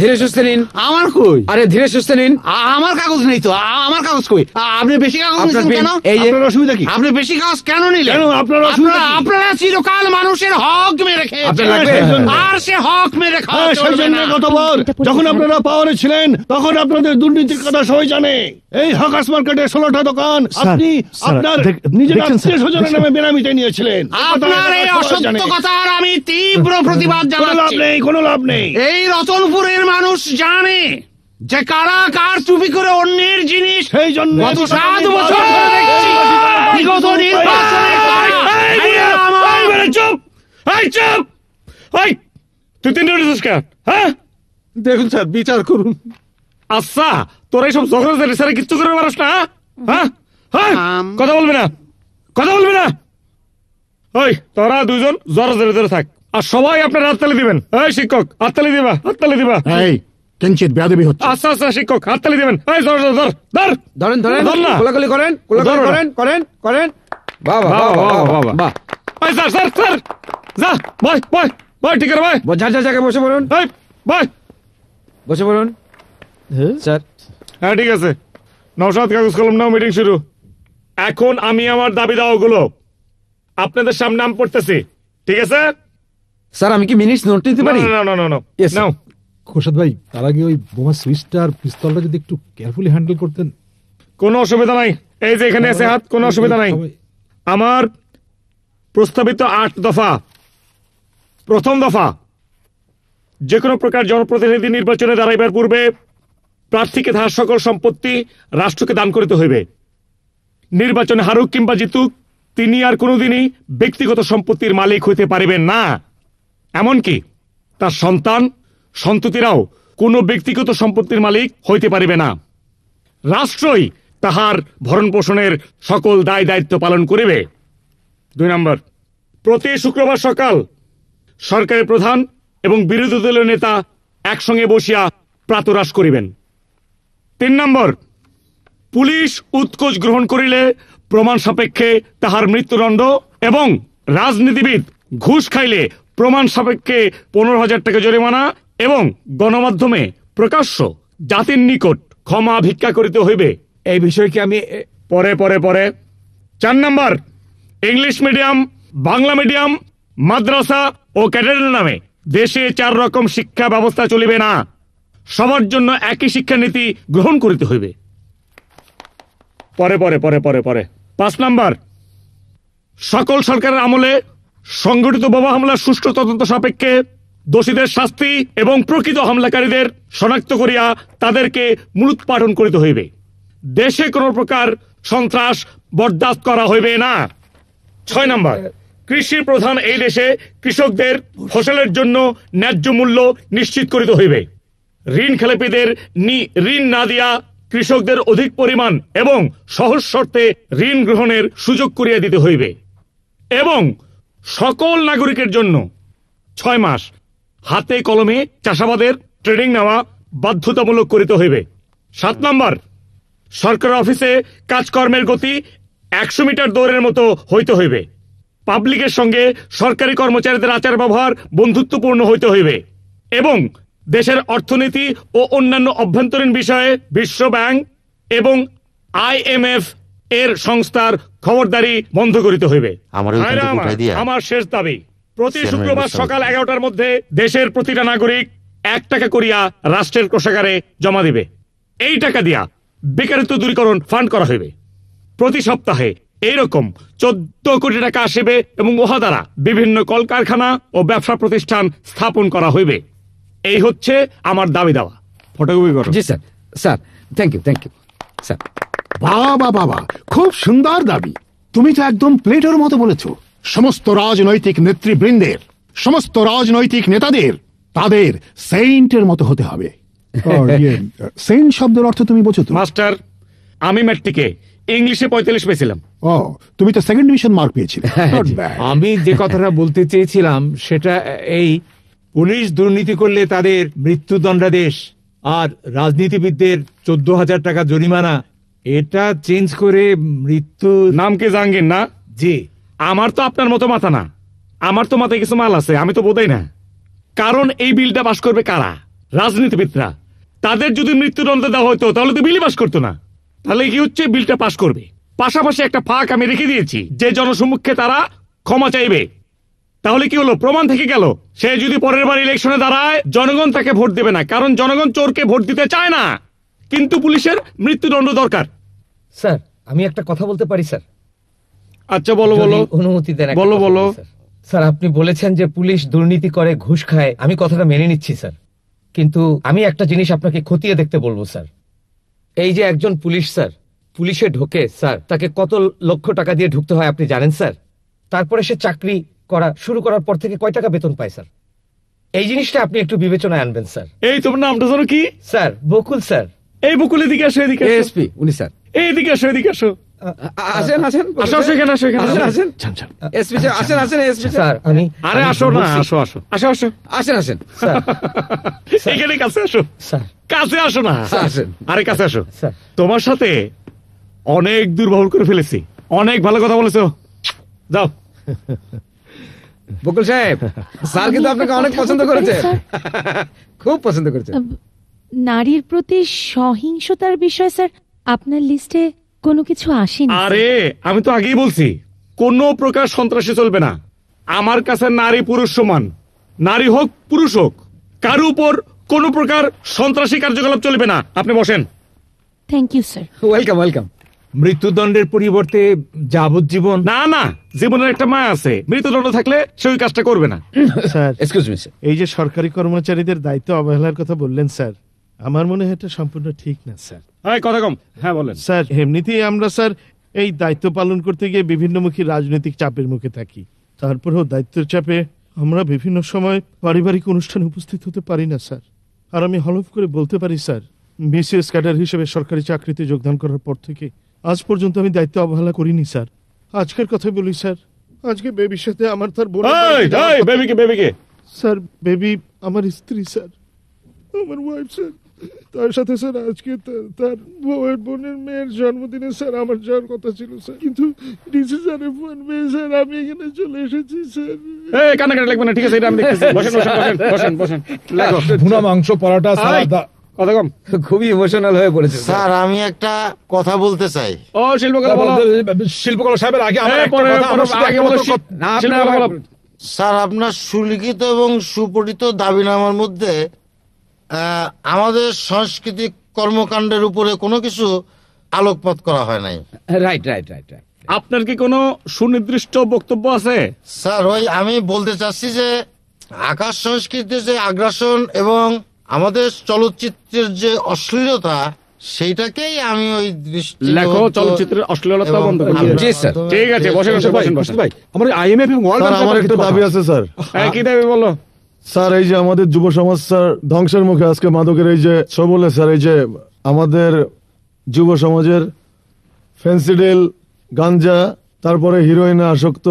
ধীরে সুস্থে নিন আমার কই আরে ধীরে সুস্থে নিন আমার কাগজ নেই তো আমার কাগজ কই আপনি বেশি কাগজ নিছেন কেন আপনার অসুবিধা কি আপনি বেশি কাগজ কেন নিলেন কেন আপনার অসুবিধা কি আপনারা চিরকাল মানুষের হক মেরে খেয়েছেন আর সে হক মেরে খাওয়া চলবে না গতবার যখন আপনারা পাওয়ারে ছিলেন তখন আপনাদের দুর্নীতির কথা সবাই জানে এই হকার্স মার্কেটে ষোলটা দোকান আপনি আপনার নিজের আত্মীয়স্বজনের নামে বেনামিতে নিয়েছিলেন আপনার এই অসত্য কথার আমি তীব্র প্রতিবাদ জানাচ্ছি কোনো লাভ নেই এই রতনপুরের মানুষ জানে যে কারা কার চুপি করে অন্যের জিনিস সেই জন্য গত সাত বছর ধরে দেখছি বিগত নির্বাচনে চুপ এই চুপ এই তুই তিন দিন হ্যাঁ দেখুন স্যার বিচার করুন আচ্ছা তোর এইসব ঝগড়া জানি স্যার কিচ্ছু করে পারস না হ্যাঁ হ্যাঁ কথা বলবি না কথা বলবি না ওই তোরা দুজন জোরে জোরে জোরে থাক আর সবাই আপনারা হাততালি দিবেন এই শিক্ষক হাততালি দিবা হাততালি দিবা এই কিঞ্চিত বেয়াদবি হচ্ছে আচ্ছা আচ্ছা শিক্ষক হাততালি দিবেন এই ধর ধর ধর ধর ধরেন ধরেন কোলাকুলি করেন কোলাকুলি করেন করেন করেন বাহ বাহ বাহ বাহ ভাই স্যার স্যার স্যার যা ভাই ভাই ভাই ঠিক করে ভাই যা যা জায়গায় বসে বলুন এই ভাই বসে বলুন স্যার হ্যাঁ ঠিক আছে নওশাদ কাগজ কলম নাও মিটিং শুরু এখন আমি আমার দাবি দাওয়াগুলো আপনাদের সামনে নাম পড়তেছি ঠিক আছে স্যার আমি কি মিনিটস নোট নিতে পারি না না না না यस নাও খোশাদ ভাই তার আগে ওই বোমা সুইচটার পিস্তলটা যদি একটু কেয়ারফুলি হ্যান্ডেল করতেন কোনো অসুবিধা নাই এই যে এখানে আছে হাত কোনো অসুবিধা নাই আমার প্রস্তাবিত আট দফা প্রথম দফা যে কোনো প্রকার জনপ্রতিনিধি নির্বাচনে দাঁড়াইবার পূর্বে প্রার্থীকে তাহার সকল সম্পত্তি রাষ্ট্রকে দান করতে হইবে নির্বাচনে হারুক কিংবা জিতুক তিনি আর কোনোদিনই ব্যক্তিগত সম্পত্তির মালিক হইতে পারিবেন না এমনকি তার সন্তান সন্ততিরাও কোনো ব্যক্তিগত সম্পত্তির মালিক হইতে পারিবে না রাষ্ট্রই তাহার ভরণ পোষণের সকল দায় দায়িত্ব পালন করিবে দুই নম্বর প্রতি শুক্রবার সকাল সরকারের প্রধান এবং বিরোধী দলীয় নেতা একসঙ্গে বসিয়া প্রাতরাশ করিবেন তিন নম্বর পুলিশ উৎকোচ গ্রহণ করিলে প্রমাণ সাপেক্ষে তাহার মৃত্যুদণ্ড এবং রাজনীতিবিদ ঘুষ খাইলে প্রমাণ সাপেক্ষে পনেরো হাজার টাকা জরিমানা এবং গণমাধ্যমে প্রকাশ্য জাতির নিকট ক্ষমা ভিক্ষা করিতে হইবে এই বিষয়কে আমি পরে পরে পরে চার নম্বর ইংলিশ মিডিয়াম বাংলা মিডিয়াম মাদ্রাসা ও ক্যাডেটের নামে দেশে চার রকম শিক্ষা ব্যবস্থা চলিবে না সবার জন্য একই শিক্ষানীতি গ্রহণ করিতে হইবে পরে পরে পরে পরে পরে পাঁচ নম্বর সকল সরকারের আমলে সংগঠিত বোমা হামলার সুষ্ঠু তদন্ত সাপেক্ষে দোষীদের শাস্তি এবং প্রকৃত হামলাকারীদের শনাক্ত করিয়া তাদেরকে মূলোৎপাটন করিতে হইবে দেশে কোনো প্রকার সন্ত্রাস বরদাস্ত করা হইবে না ছয় নম্বর কৃষি প্রধান এই দেশে কৃষকদের ফসলের জন্য ন্যায্য মূল্য নিশ্চিত করিতে হইবে ঋণ খেলাপিদের ঋণ না দিয়া কৃষকদের অধিক পরিমাণ এবং সহজ শর্তে ঋণ গ্রহণের সুযোগ করিয়া দিতে হইবে এবং সকল নাগরিকের জন্য ছয় মাস হাতে কলমে চাষাবাদের ট্রেনিং নেওয়া বাধ্যতামূলক করিতে হইবে সাত নম্বর সরকার অফিসে কাজকর্মের গতি একশো মিটার দৌড়ের মতো হইতে হইবে পাবলিকের সঙ্গে সরকারি কর্মচারীদের আচার ব্যবহার বন্ধুত্বপূর্ণ হইতে হইবে এবং দেশের অর্থনীতি ও অন্যান্য অভ্যন্তরীণ বিষয়ে বিশ্ব ব্যাংক এবং আইএমএফ এর সংস্থার খবরদারি বন্ধ করিতে হইবে আমার শেষ দাবি প্রতি শুক্রবার সকাল এগারোটার মধ্যে দেশের প্রতিটা নাগরিক এক টাকা করিয়া রাষ্ট্রের কোষাগারে জমা দিবে এই টাকা দিয়া বেকারত্ব দূরীকরণ ফান্ড করা হইবে প্রতি সপ্তাহে এইরকম চোদ্দ কোটি টাকা আসিবে এবং উহা দ্বারা বিভিন্ন কলকারখানা ও ব্যবসা প্রতিষ্ঠান স্থাপন করা হইবে এই হচ্ছে আমার দাবি দাওয়া फोटोकॉपी करो। जी sir. Sir thank you thank you sir. बाबा बाबा खूब सुंदर दाबी, তুমি তো একদম প্লেটোর মতো বলেছো। সমস্ত রাজনৈতিক নেতৃবৃন্দের, সমস্ত রাজনৈতিক নেতাদের তাদের সেন্টের মতো হতে হবে। সেন্ট শব্দের অর্থ তুমি বোঝো তো? মাস্টার আমি ম্যাট্রিকে ইংলিশে পঁয়তাল্লিশ পেয়েছিলাম। ও তুমি তো সেকেন্ড ডিভিশন মার্ক পেয়েছিলে। আমি যে কথাটা বলতে চেয়েছিলাম সেটা এই, পুলিশ দুর্নীতি করলে তাদের মৃত্যুদণ্ডাদেশ আর রাজনীতিবিদদের চোদ্দ হাজার টাকা জরিমানা, এটা চেঞ্জ করে মৃত্যু। নাম কে জাহাঙ্গীর না? জি। আমার তো আপনার মতো মাথা না, আমার তো মাথায় কিছু মাল আছে, আমি তো বোধাই না। কারণ এই বিলটা পাশ করবে কারা? রাজনীতিবিদরা। তাদের যদি মৃত্যুদণ্ড দেওয়া হতো তাহলে তো বিলই পাশ করতো না। তাহলে কি হচ্ছে, বিলটা পাশ করবে। পাশাপাশি একটা ফাঁক আমি রেখে দিয়েছি যে জনসম্মুখে তারা ক্ষমা চাইবে। তাহলে কি হলো, প্রমাণ থেকে গেল। সে যদি পরের বার ইলেকশনে দাঁড়ায় জনগণ তাকে ভোট দেবে না, কারণ জনগণ চোরকে ভোট দিতে চায় না। কিন্তু পুলিশের মৃত্যুদণ্ড দরকার। স্যার আমি একটা কথা বলতে পারি স্যার? আচ্ছা বলো বলো, অনুমতি দেন। বলো বলো। স্যার আপনি বলেছেন যে পুলিশ দুর্নীতি করে, ঘুষ খায়, আমি কথাটা মেনে নিচ্ছি স্যার। কিন্তু আমি একটা জিনিস আপনাকে খতিয়ে দেখতে বলবো স্যার। এই যে একজন পুলিশ স্যার পুলিশে ঢোকে স্যার, তাকে কত লক্ষ টাকা দিয়ে ঢুকতে হয় আপনি জানেন স্যার? তারপরে সে চাকরি করা শুরু করার পর থেকে কয় টাকা বেতন পায় স্যার? এই জিনিসটা আপনি একটু বিবেচনায় আনবেন স্যার। এই তোমার নামটা জানো কি স্যার? বকুল স্যার। এই বকুল এদিকে আসো, এদিকে এসপি উনি স্যার। এই এদিকে আসো, এদিকে আসো। আসেন আসেন আসো, সেখানে আসো, এখানে আসেন। আসেন এসপি স্যার, আসেন আসেন এসপি স্যার। আমি আরে আসো না, আসো আসো আসো আসো, আসেন আসেন স্যার, এখানে কাছে আসো স্যার। কাছে আসো না, আসেন। আরে কাছে আসো স্যার। তোমার সাথে অনেক দূর ভুল করে ফেলেছি, অনেক ভালো কথা বলেছো, যাও। বকুল সাহেব স্যার কিন্তু আপনাকে অনেক পছন্দ করেছে, খুব পছন্দ করেছে। নারীর প্রতি সহিংসতার বিষয় স্যার আপনার লিস্টে কোনো কিছু আসেনি? আরে আমি তো আগেই বলছি কোনো প্রকার সন্ত্রাসী চলবে না। আমার কাছে নারী পুরুষ সমান, নারী হোক পুরুষ হোক কারো উপর কোনো প্রকার সন্ত্রাসী কার্যকলাপ চলবে না। আপনি বসেন। Thank you sir. Welcome welcome. মৃত্যুদণ্ডের পরিবর্তে যাবজ্জীবন? না না, জীবনের একটা মায়া আছে, মৃত্যুদণ্ড থাকলে সেই কাজটা করবে না স্যার। এক্সকিউজ মি স্যার, এই যে সরকারি কর্মচারীদের দায়িত্ব অবহেলার কথা বললেন স্যার, আমার মনে হয় এটা সম্পূর্ণ ঠিক না স্যার। এই কথা কম। হ্যাঁ বলেন স্যার। এমনিতেই আমরা স্যার এই দায়িত্ব পালন করতে গিয়ে বিভিন্নমুখী রাজনৈতিক চাপের মুখে থাকি, তারপরেও দায়িত্বের চাপে আমরা বিভিন্ন সময় পারিবারিক অনুষ্ঠানে উপস্থিত হতে পারি না স্যার। আর আমি হলফ করে বলতে পারি স্যার, বিসিএস ক্যাডার হিসেবে সরকারি চাকরিতে যোগদান করার পর থেকে আজ পর্যন্ত আমি দায়িত্ব অবহেলা করিনি স্যার। আজকের কথা বলি স্যার, আজকে বেবির সাথে আমার তার বোন। এই এই বেবিকে বেবিকে স্যার, বেবি আমার স্ত্রী স্যার, আমার ওয়াইফ স্যার। তার সাথে স্যার আজকে তার বউয়ের বোনের মেয়ের জন্মদিনে স্যার আমার যাওয়ার কথা ছিল স্যার, কিন্তু ডিসিশনে ফোন পেয়ে স্যার আমি এখানে চলে এসেছি স্যার। এই কানে কানে লাগবে না, ঠিক আছে এটা আমি দেখতেছি। বসেন বসেন বসেন বসেন। লাগো ভুনা মাংস পরোটা সালাদ। কথা কম। খুবই ইমোশনাল হয়ে বলেছে স্যার। আমি একটা কথা বলতে চাই। ও শিল্পকলা বলো। শিল্পকলা সাহেবের আগে আমার পরে আগে বলো। না শিল্পকলা স্যার, আপনার সুলিখিত এবং সুপঠিত দাবিনামার মধ্যে আমাদের সাংস্কৃতিক কর্মকাণ্ডের উপরে কোনো কিছু আলোকপাত করা হয় নাই। Right right right right. আপনার কি কোনো সুনির্দিষ্ট বক্তব্য আছে স্যার? ওই আমি বলতে চাচ্ছি যে আকাশ সংস্কৃতির যে আগ্রাসন এবং আমাদের চলচ্চিত্রের যে অশ্লীলতা, সেইটাকেই আমি ওই লেখো চলচ্চিত্রের অশ্লীলতা বন্ধ করতে। জি স্যার ঠিক আছে, বসে বসে বসেন বসেন ভাই। আমার আইএমএফ এবং ওয়ার্ল্ড ব্যাংক আমার একটা দাবি আছে স্যার। হ্যাঁ কি দাবি বলো স্যার? এই যে আমাদের যুব সমাজ স্যার ধ্বংসের মুখে, আজকে মাদকের এই যে সবলে স্যার, এই যে আমাদের যুব সমাজের ফেন্সিডিল, গাঞ্জা, তারপরে হিরোইনে আসক্ত,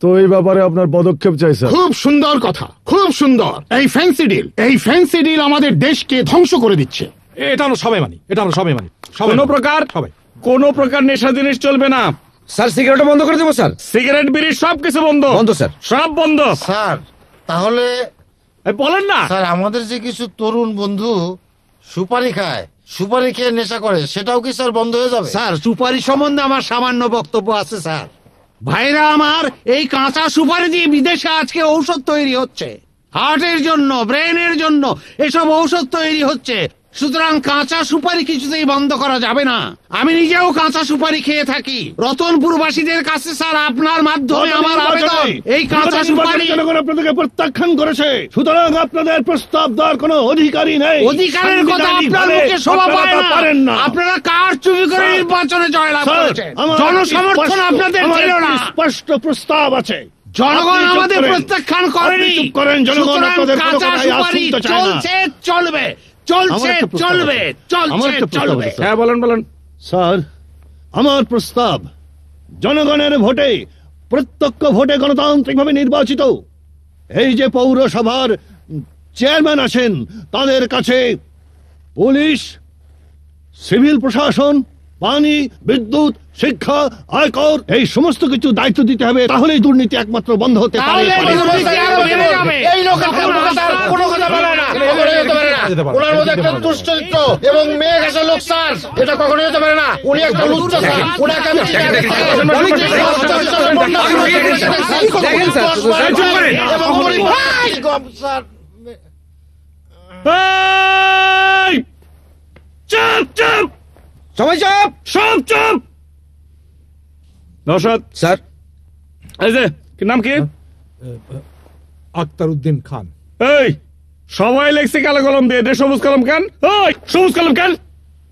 তো এই ব্যাপারে আপনার পদক্ষেপ চাই স্যার। খুব সুন্দর কথা, খুব সুন্দর। এই ফেন্সিডিল এই ফেন্সিডিল আমাদের দেশকে ধ্বংস করে দিচ্ছে, এটা আমরা সবাই মানি, এটা আমরা সবাই মানি। কোনো প্রকার সবাই কোনো প্রকার নেশা জিনিস চলবে না স্যার। সিগারেটও বন্ধ করে দেবো স্যার, সিগারেট বিড়ি সবকিছু বন্ধ বন্ধ স্যার, সব বন্ধ স্যার। তাহলে বলেন না স্যার, আমাদের যে কিছু তরুণ বন্ধু সুপারি খায়, সুপারি খেয়ে নেশা করে, সেটাও কি স্যার বন্ধ হয়ে যাবে স্যার? সুপারি সম্বন্ধে আমার সামান্য বক্তব্য আছে স্যার। ভাইরা আমার, এই কাঁচা সুপারি দিয়ে বিদেশে আজকে ঔষধ তৈরি হচ্ছে, হার্টের জন্য, ব্রেনের জন্য এসব ঔষধ তৈরি হচ্ছে। সুতরাং কাঁচা সুপারি কিছুতেই বন্ধ করা যাবে না। আমি নিজেও কাঁচা সুপারি খেয়ে থাকি। রতনপুরবাসীদের কাছে স্যার আপনার মাধ্যমে আমার আবেদন, এই কাঁচা সুপারি জনগণ আপনাদেরকে প্রত্যাখ্যান করেছে, সুতরাং আপনাদের প্রস্তাব দেওয়ার কোনো অধিকারই নেই। অধিকারের কথা আপনার মুখে শোভা পায় না। আপনারা কার চুরি করে নির্বাচনে জয়লাভ করেছেন? জনসমর্থন আপনাদের ছিল না। স্পষ্ট প্রস্তাব আছে, জনগণ আমাদের প্রত্যাখ্যান করেনি। জনগণ আপনাদের কাঁচা সুপারি চলছে, চলবে, চলছে, চলবে, চলছে, চলবে। হ্যাঁ বলেন, বলেন স্যার। আমার প্রস্তাব জনগণের ভোটে, প্রত্যক্ষ ভোটে গণতান্ত্রিকভাবে নির্বাচিত এই যে পৌরসভার চেয়ারম্যান আছেন, তাদের কাছে পুলিশ, সিভিল প্রশাসন, পানি, বিদ্যুৎ, শিক্ষা, আয়কর এই সমস্ত কিছু দায়িত্ব দিতে হবে। তাহলেই দুর্নীতি একমাত্র বন্ধ হতে পারে। চুপ চুপ সবাই, চুপ, সব চুপ। নওশাদ স্যার, এই যে নাম কি? আক্তার উদ্দিন খান। এই সবাই লেখছে কালো কলম দিয়ে, সবুজ কলম কেন? ওই সবুজ কলম কেন?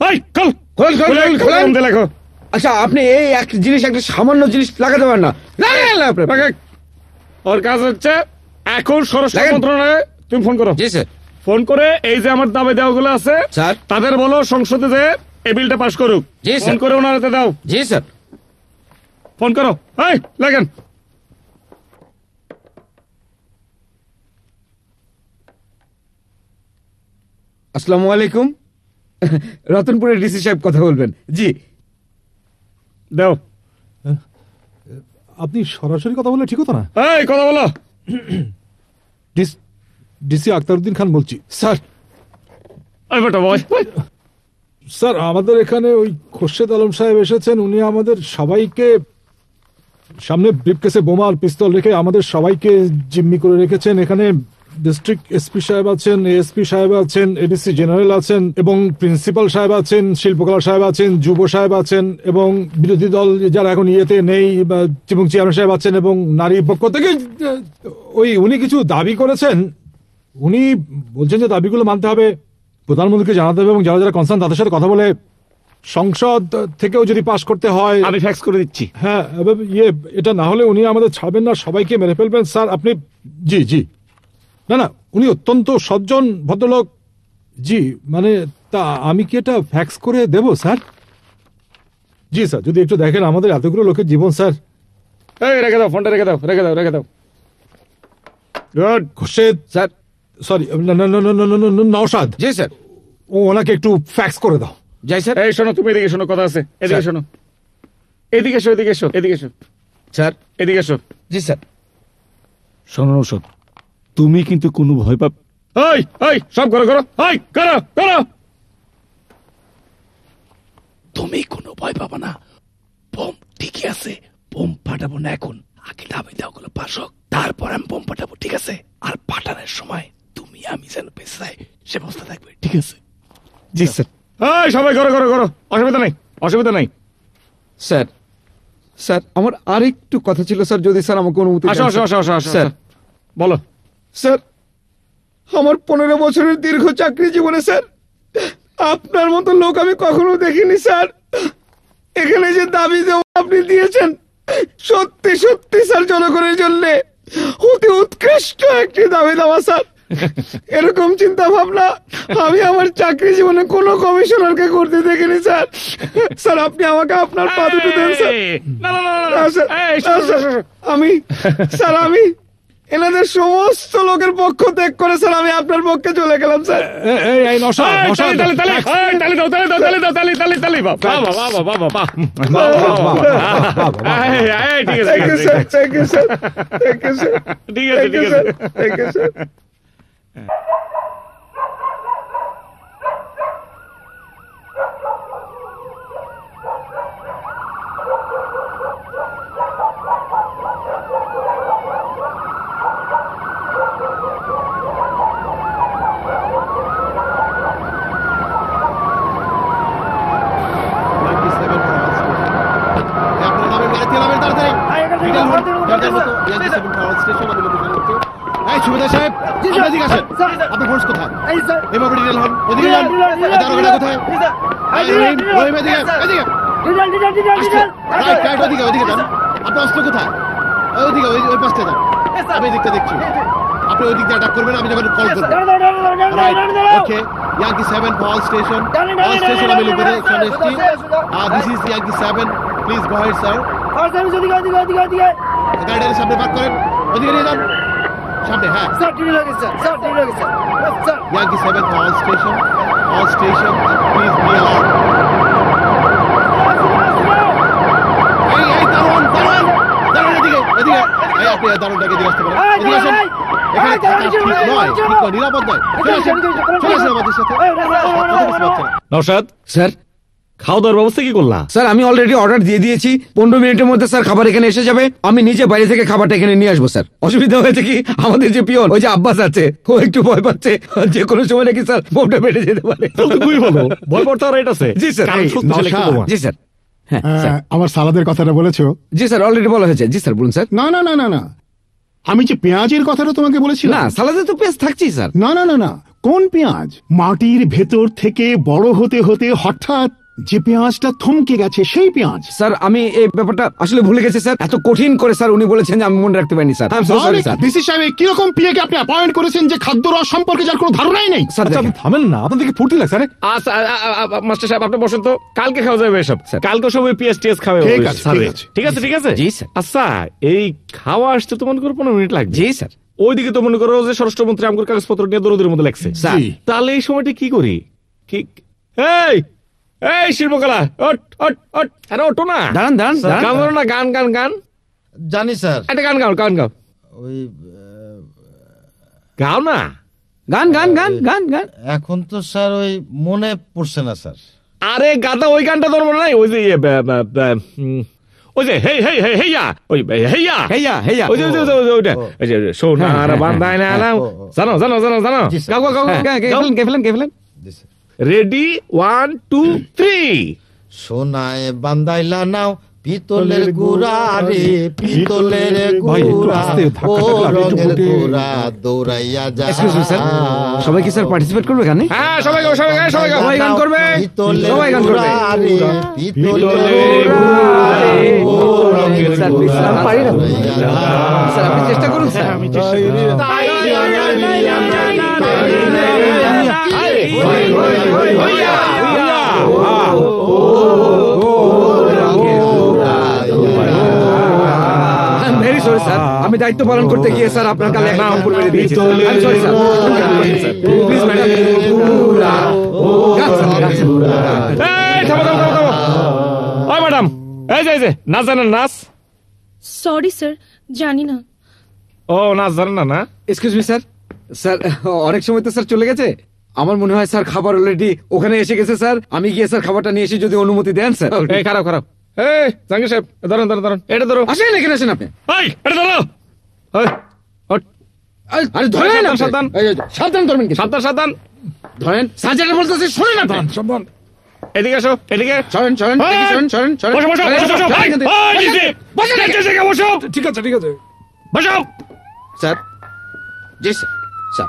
ওই কল কল কল কলম দিয়ে লেখো। আচ্ছা আপনি এই এক জিনিস, একটা সামান্য জিনিস লাগাতে পারেন না? লাগান না আপনি। ওর কাজ হচ্ছে এখন সরকার মন্ত্রণালয়ে তুমি ফোন করো। জি স্যার। ফোন করে এই যে আমার দাবি দেওয়াগুলো আছে স্যার, তাদের বলো সংসদে যে এই বিলটা পাস করুক। জি স্যার। ফোন করে ওনারাতে দাও। জি স্যার, ফোন করো। এই লাগেন। আসসালামু আলাইকুম, রতনপুরের ডিসি সাহেব কথা বলবেন। জি দাও। আপনি সরাসরি কথা বললে ঠিক হতো না? এই কথা বলো। ডিসি আক্তার উদ্দিন খান বলছি স্যার। এই বেটা ভাই, স্যার আমাদের এখানে ওই খোরশেদ আলম সাহেব এসেছেন। উনি আমাদের সবাইকে সামনে ব্রিফকেসে বোমা আর পিস্তল রেখে আমাদের সবাইকে জিম্মি করে রেখেছেন। এখানে ডিস্ট্রিক্ট এসপি সাহেব আছেন, এএসপি সাহেব আছেন, এডিসি জেনারেল আছেন, এবং প্রিন্সিপাল সাহেব আছেন, শিল্পকলা সাহেব আছেন, যুব সাহেব আছেন, এবং বিরোধী দল যারা এখন ইয়েতে নেই এবং চেয়ারম্যান সাহেব আছেন, এবং নারী পক্ষ থেকে ওই উনি কিছু দাবি করেছেন। উনি বলছেন যে দাবিগুলো মানতে হবে, প্রধানমন্ত্রীকে জানাতে হবে, এবং যারা যারা কনসার্ন তাদের সাথে কথা বলে সংসদ থেকেও যদি পাশ করতে হয়। আমি ফ্যাক্স করে দিচ্ছি। হ্যাঁ, ইয়ে এটা না হলে উনি আমাদের ছাড়বেন না, সবাইকে মেরে ফেলবেন স্যার আপনি। জি জি না না, উনি অত্যন্ত সজ্জন ভদ্রলোক। জি মানে তা আমি কি এটা ফ্যাক্স করে দেব স্যার? জি স্যার, যদি একটু দেখেন আমাদের এতগুলো লোকের জীবন স্যার। এই রেখে দাও ফোনটা, রেখে দাও, রেখে দাও, রেখে দাও। Good Khorshed sir, sorry Naushad. জি স্যার, ও ওনাকে একটু ফ্যাক্স করে দাও। যাই স্যার। এই শোনো তুমি, এদিকে শোনো, কথা আছে। এদিকে শোনো, এদিকে এসো, এদিকে এসো, এদিকে এসো স্যার, এদিকে এসো। জি স্যার। শোনো নওশাদ, তুমি কিন্তু কোনো ভয় পাবে। এই এই সব করো করো, এই করো করো, তুমি কোনো ভয় পাবা না। বোম ঠিকই আছে, বোম ফাটাবো না এখন, আগে দাবি দাও গুলো পাশ হোক, তারপর আমি বোম ফাটাবো। ঠিক আছে? আর ফাটানোর সময় তুমি আমি যেন বেঁচে যাই সে ব্যবস্থা থাকবে। ঠিক আছে? জি স্যার। এই সবাই করো করো করো, অসুবিধা নাই, অসুবিধা নাই স্যার। স্যার আমার আরেকটু কথা ছিল স্যার, যদি স্যার আমাকে অনুমতি। আসো আসো আসো আসো স্যার, বলো স্যার। আমার পনেরো বছরের দীর্ঘ চাকরি জীবনে স্যার আপনার মতো লোক আমি কখনো দেখিনি স্যার। এখানে যে দাবি আপনি দিয়েছেন সত্যি সত্যি স্যার জনগণের জন্য অতি উৎকৃষ্ট একটি দাবি দেওয়া স্যার। এরকম চিন্তা ভাবনা আমি আমার চাকরি জীবনে কোনো কমিশনারকে করতে দেখিনি স্যার। স্যার আপনি আমাকে আপনার পা দুটো দেন স্যার। আমি স্যার আমি এনাদের সমস্ত লোকের পক্ষ ত্যাগ করে স্যার আমি আপনার পক্ষে চলে গেলাম স্যার। আপনাদের মতো বিআইসি পাওয়ার স্টেশন আমাদের মধ্যে এই সুবিধা সাহেব এদিকে আসেন। আপনি ফোর্স কোথায়? এই স্যার এই বাবু ডিটেল হন ওদিকে যান। দারোগা কোথায়? এই স্যার এই ওই দিকে এদিকে detail detail detail right right ওদিকে ওদিকে যান। আপনি অস্ত্র কোথায়? ওদিকে ওই ওই পাশে যান। আমি দেখতে দেখছি আপনি ওই দিক দিয়ে অ্যাটাক করবেন। আমি যখন কল করব right okay Yankee seven Paul Station Paul Station আমি লোকের এখানে এসেছি। আর this is Yankee seven please go ahead sir. আর স্যার ওদিকে ওদিকে ওদিকে ওদিকে গাড়ির সামনে পার্ক করেন ওদিকে নিয়ে যান সামনে। হ্যাঁ স্যার ঠিক আছে স্যার স্যার ঠিক আছে sir. Yankee seven Paul Station Paul Station please be alert. এই এই দারুণ দারুণ দারুণ এদিকে এদিকে এই আপনি দারুণটাকে দিয়ে আসতে পারেন এদিকে আসেন। এখানে নওশাদ স্যার খাওয়া দাওয়ার ব্যবস্থা কি করলা? স্যার আমি অলরেডি অর্ডার দিয়ে দিয়েছি, পনেরো মিনিটের মধ্যে স্যার খাবার এখানে এসে যাবে। আমি নিজে বাইরে থেকে খাবারটা এখানে নিয়ে আসবো। স্যার অসুবিধা হয়েছে কি আমাদের যে পিয়ন ওই যে আব্বাস আছে ও একটু ভয় পাচ্ছে যে কোনো সময় নাকি স্যার বোমটা বেড়ে যেতে পারে। ভয় পাওয়ার তো রাইট আছে। জি স্যার জি স্যার হ্যাঁ আমার সালাদের কথাটা বলেছো? জি স্যার অলরেডি বলা হয়েছে। জি স্যার বলুন স্যার। না না না না আমি যে পেঁয়াজের কথাটা তোমাকে বলেছিলাম না সালাদে তো পেঁয়াজ থাকছেই স্যার। না না না কোন পেঁয়াজ? মাটির ভেতর থেকে বড় হতে হতে হঠাৎ যে পেঁয়াজটা থমকে গেছে সেই পেঁয়াজ। স্যার আমি এই ব্যাপারটা আসলে ভুলে গেছি স্যার, এত কঠিন করে স্যার উনি বলেছেন যে আমি মনে রাখতে পারিনি স্যার। ডিসি সাহেব কি রকম পিয়াকে আপনি অ্যাপয়েন্ট করেছেন যে খাদ্য রস সম্পর্কে যার কোনো ধারণাই নেই। স্যার আপনি থামেন না, আপনাদেরকে ফুটি লাগছে। আরে মাস্টার সাহেব আপনি বসেন তো, কালকে খাওয়া যাবে এসব। কালকে সবাই পিএস টেস্ট খাবে। ঠিক আছে ঠিক আছে ঠিক আছে। জি স্যার। আচ্ছা এই খাওয়া আসতে তো মনে করো পনেরো মিনিট লাগবে। জি স্যার। ওইদিকে তো মনে করো যে স্বরাষ্ট্রমন্ত্রী আমগর কাগজপত্র নিয়ে দৌড়দের মধ্যে লাগছে। তাহলে এই সময়টা কি করি? ঠিক এই এই শিল্পকলা ওট ওট ওট আরে ওটো না দাঁড়ান দাঁড়ান গামরো না গান গান গান জানি স্যার। একটা গান গাও গান গাও ওই গাও না গান গান গান গান গান এখন তো স্যার ওই মনে পড়ছে না স্যার। আরে গাদা ওই গানটা তোর মনে নাই? ওই যে ওই যে হেই হেই হেই হেইয়া ওই হেইয়া হেইয়া হেইয়া ওই যে ওই যে ওইটা ওই যে সোনার বান্দায় না আলাম জানো জানো জানো জানো গাও গাও গাও গেফলেন গেফলেন গেফলেন। জি sir. Ready one two three. সোনায় বান্দাইলা নাও পিতলের গুড়া রে পিতলের গুড়া ও রঙের গুড়া দৌড়াইয়া যা। সবাই কি স্যার পার্টিসিপেট করবে গানে? হ্যাঁ সবাই সবাই সবাই সবাই গান করবে সবাই গান করবে রে পিতলের গুড়া রে ও রঙের গুড়া দৌড়াইয়া যা। স্যার আপনি চেষ্টা করুন স্যার। আমি চেষ্টা করব। আমি দায়িত্ব পালন করতে গিয়ে স্যার আপনার কাছে ম্যাডাম এই যে নাচ জানেন? নাচ সরি স্যার জানি না। ও নাচ জানেন না? এক্সকিউজ মি স্যার স্যার অনেক সময় তো স্যার চলে গেছে। আমার মনে হয় স্যার খাবার অলরেডি ওখানে এসে গেছে স্যার। আমি গিয়ে স্যার খাবারটা নিয়ে এসে যদি অনুমতি দেন স্যার। এই খারাপ খারাপ এই জাঙ্গি সাহেব ধরুন ধরুন ধরুন এটা ধরুন। আসেন এখানে আসেন আপনি। এই এটা ধরো এই হট আরে ধরেন না সাবধান এই সাবধান ধরবেন কি সাবধান সাবধান ধরেন সাজাটা বলতেছে শুনেন না ধরেন সাবধান এদিকে এসো এদিকে চলেন চলেন এদিকে চলেন চলেন চলেন বসো বসো বসো বসো বসো বসো ঠিক আছে ঠিক আছে বসো স্যার। জি স্যার স্যার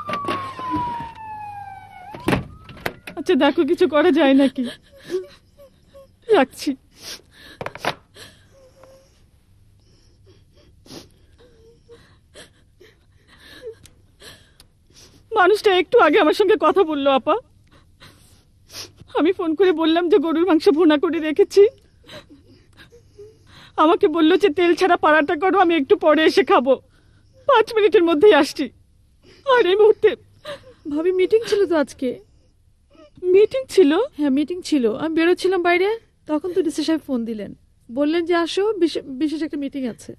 আচ্ছা দেখো কিছু করা যায় নাকি। রাখছি। মানুষটা একটু আগে আমার সঙ্গে কথা বললো আপা। আমি ফোন করে বললাম যে গরুর মাংস ভুনা করে রেখেছি। আমাকে বললো যে তেল ছাড়া পাড়াটা করো আমি একটু পরে এসে খাবো। পাঁচ মিনিটের মধ্যেই আসছি। আর এই মুহূর্তে ভাবি মিটিং ছিল তো আজকে। মিটিং ছিল? হ্যাঁ মিটিং ছিল। আমি বেরোচ্ছিলাম বাইরে তখন তো ডিসি সাহেব ফোন দিলেন, বললেন যে আসো বিশেষ একটা মিটিং আছে।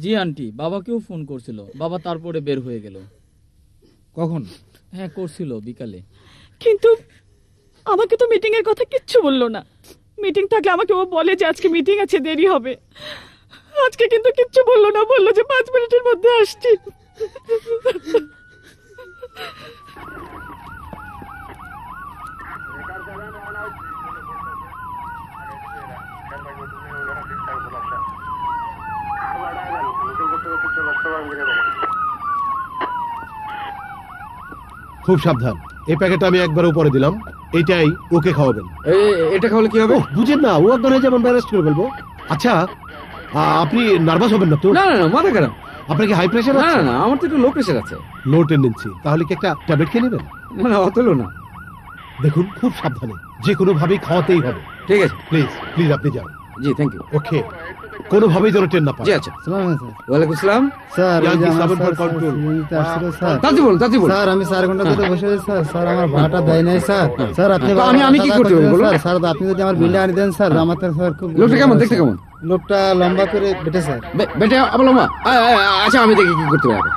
জি আন্টি বাবাকেও ফোন করছিল, বাবা তারপরে বের হয়ে গেল। কখন? হ্যাঁ করছিল বিকালে। কিন্তু আমাকে তো মিটিং এর কথা কিচ্ছু বললো না। মিটিং থাকলে আমাকে ও বলে যে আজকে মিটিং আছে দেরি হবে। আজকে কিন্তু কিচ্ছু বললো না, বললো যে পাঁচ মিনিটের মধ্যে আসছি। खूब सावधान এই প্যাকেটটা আমি একবার উপরে দিলাম এটাই ওকে খাওয়াবেন এটা খাওয়ালে কি হবে বুঝেন না ও একবার যেমন ব্যারেস্ট করে বলবো আচ্ছা আপনি নার্ভাস হবেন না তো না না মাথা গরম আপনার কি হাই প্রেসার আছে না না আমার তো একটু লো প্রেসার আছে লো টেন্ডেন্সি তাহলে কি একটা ট্যাবলেট খেয়ে নেবেন মানে অতলো না দেখুন খুব সাবধানে যে কোনো ভাবে খাওয়াতেই হবে ঠিক আছে প্লিজ প্লিজ আপনি যান জি থ্যাঙ্ক ইউ ওকে কোনো ভাবে যেন টেন না পায় জি আচ্ছা ওয়া আলাইকুম আসসালাম স্যার আমি সাবন ফর কন্ট্রোল স্যার তাজি বল তাজি বল স্যার আমি চার ঘন্টা ধরে বসে আছি স্যার স্যার আমার ভাড়াটা দেই নাই স্যার স্যার আপনি আমি আমি কি করতে হবে বলুন স্যার আপনি যদি আমার বিলটা আনি দেন স্যার আমার তো স্যার খুব লোকটা কেমন দেখতে কেমন লোকটা লম্বা করে বেটে স্যার বেটে আবার লম্বা আচ্ছা আমি দেখি কি করতে হবে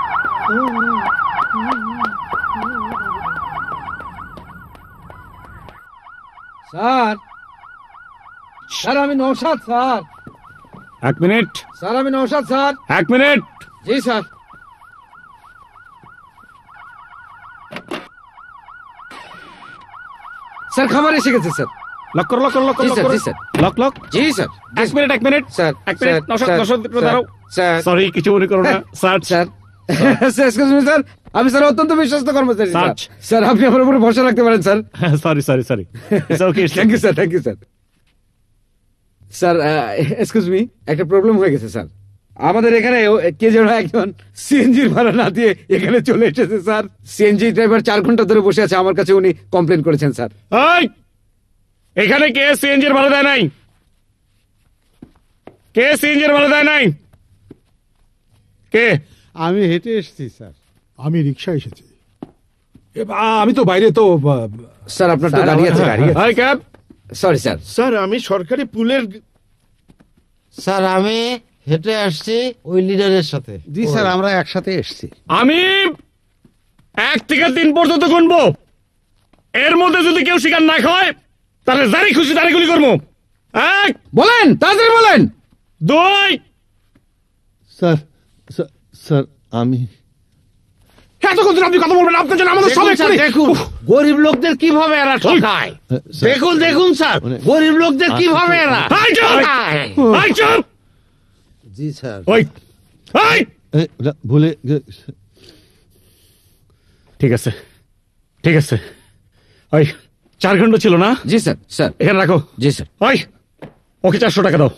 স্যার স্যার আমি নওশাদ স্যার एक मिनट सर अभी नौशाद सर एक मिनट जी सर सर खबर ऐसी कैसे सर लॉक करो लॉक करो लॉक करो जी सर लॉक लॉक जी सर एक मिनट एक मिनट सर एक मिनट नौशाद नौशाद बताओ सर सॉरी किसी को नहीं करो ना sir sir sir excuse me sir अभी सर अत्यंत विश्वस्त कर्मचारी सर सर आप यहाँ पर भरोसा रखते हैं sir sorry sorry sorry it's okay thank you sir thank you sir sir excuse me একটা প্রবলেম হয়ে গেছে স্যার আমাদের এখানে কে যেন একজন সিএনজির ভাড়া না দিয়ে এখানে চলে এসেছে স্যার সিএনজি ড্রাইভার চার ঘন্টা ধরে বসে আছে আমার কাছে উনি কমপ্লেন করেছেন স্যার এই এখানে কে সিএনজির ভাড়া দেয় নাই কে সিএনজির ভাড়া দেয় নাই কে আমি হেঁটে এসেছি স্যার আমি রিকশা এসেছি আমি তো বাইরে তো স্যার আপনার তো গাড়ি আছে গাড়ি এই ক্যাব সরি স্যার স্যার আমি সরকারি পুলের স্যার আমি হেঁটে আসছি ওই লিডারের সাথে জি স্যার আমরা একসাথে এসেছি আমি এক থেকে তিন পর্যন্ত গুনবো এর মধ্যে যদি কেউ শিকার না খায় তাহলে যারই খুশি তারই গুলি করব এক বলেন তাড়াতাড়ি বলেন দুই স্যার স্যার আমি গরিব লোকদের কিভাবে এরা ঠকায় দেখুন দেখুন স্যার গরিব লোকদের কিভাবে এরা জি স্যার ভুলে ঠিক আছে ঠিক আছে ওই চার ঘন্টা ছিল না জি স্যার স্যার এখানে রাখো জি স্যার ওই ওকে চারশো টাকা দাও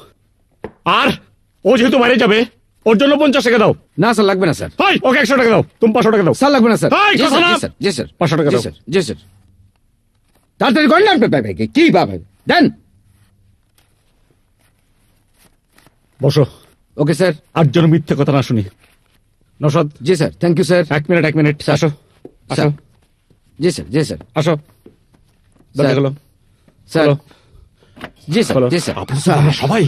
আর ও যেহেতু বাইরে যাবে ওর জন্য পঞ্চাশ টাকা দাও না স্যার লাগবে না স্যার ওকে একশো টাকা দাও তুমি পাঁচশো টাকা দাও স্যার লাগবে না স্যার জি স্যার পাঁচশো টাকা দাও স্যার জি স্যার তাড়াতাড়ি করেন না আপনার ভাইকে কি বাবা দেন বসো ওকে স্যার আর যেন মিথ্যে কথা না শুনি নওশাদ জি স্যার থ্যাংক ইউ স্যার এক মিনিট এক মিনিট আসো আসো জি স্যার জি স্যার আসো দাঁড়া গেল স্যার জি স্যার জি স্যার আপনি স্যার সবাই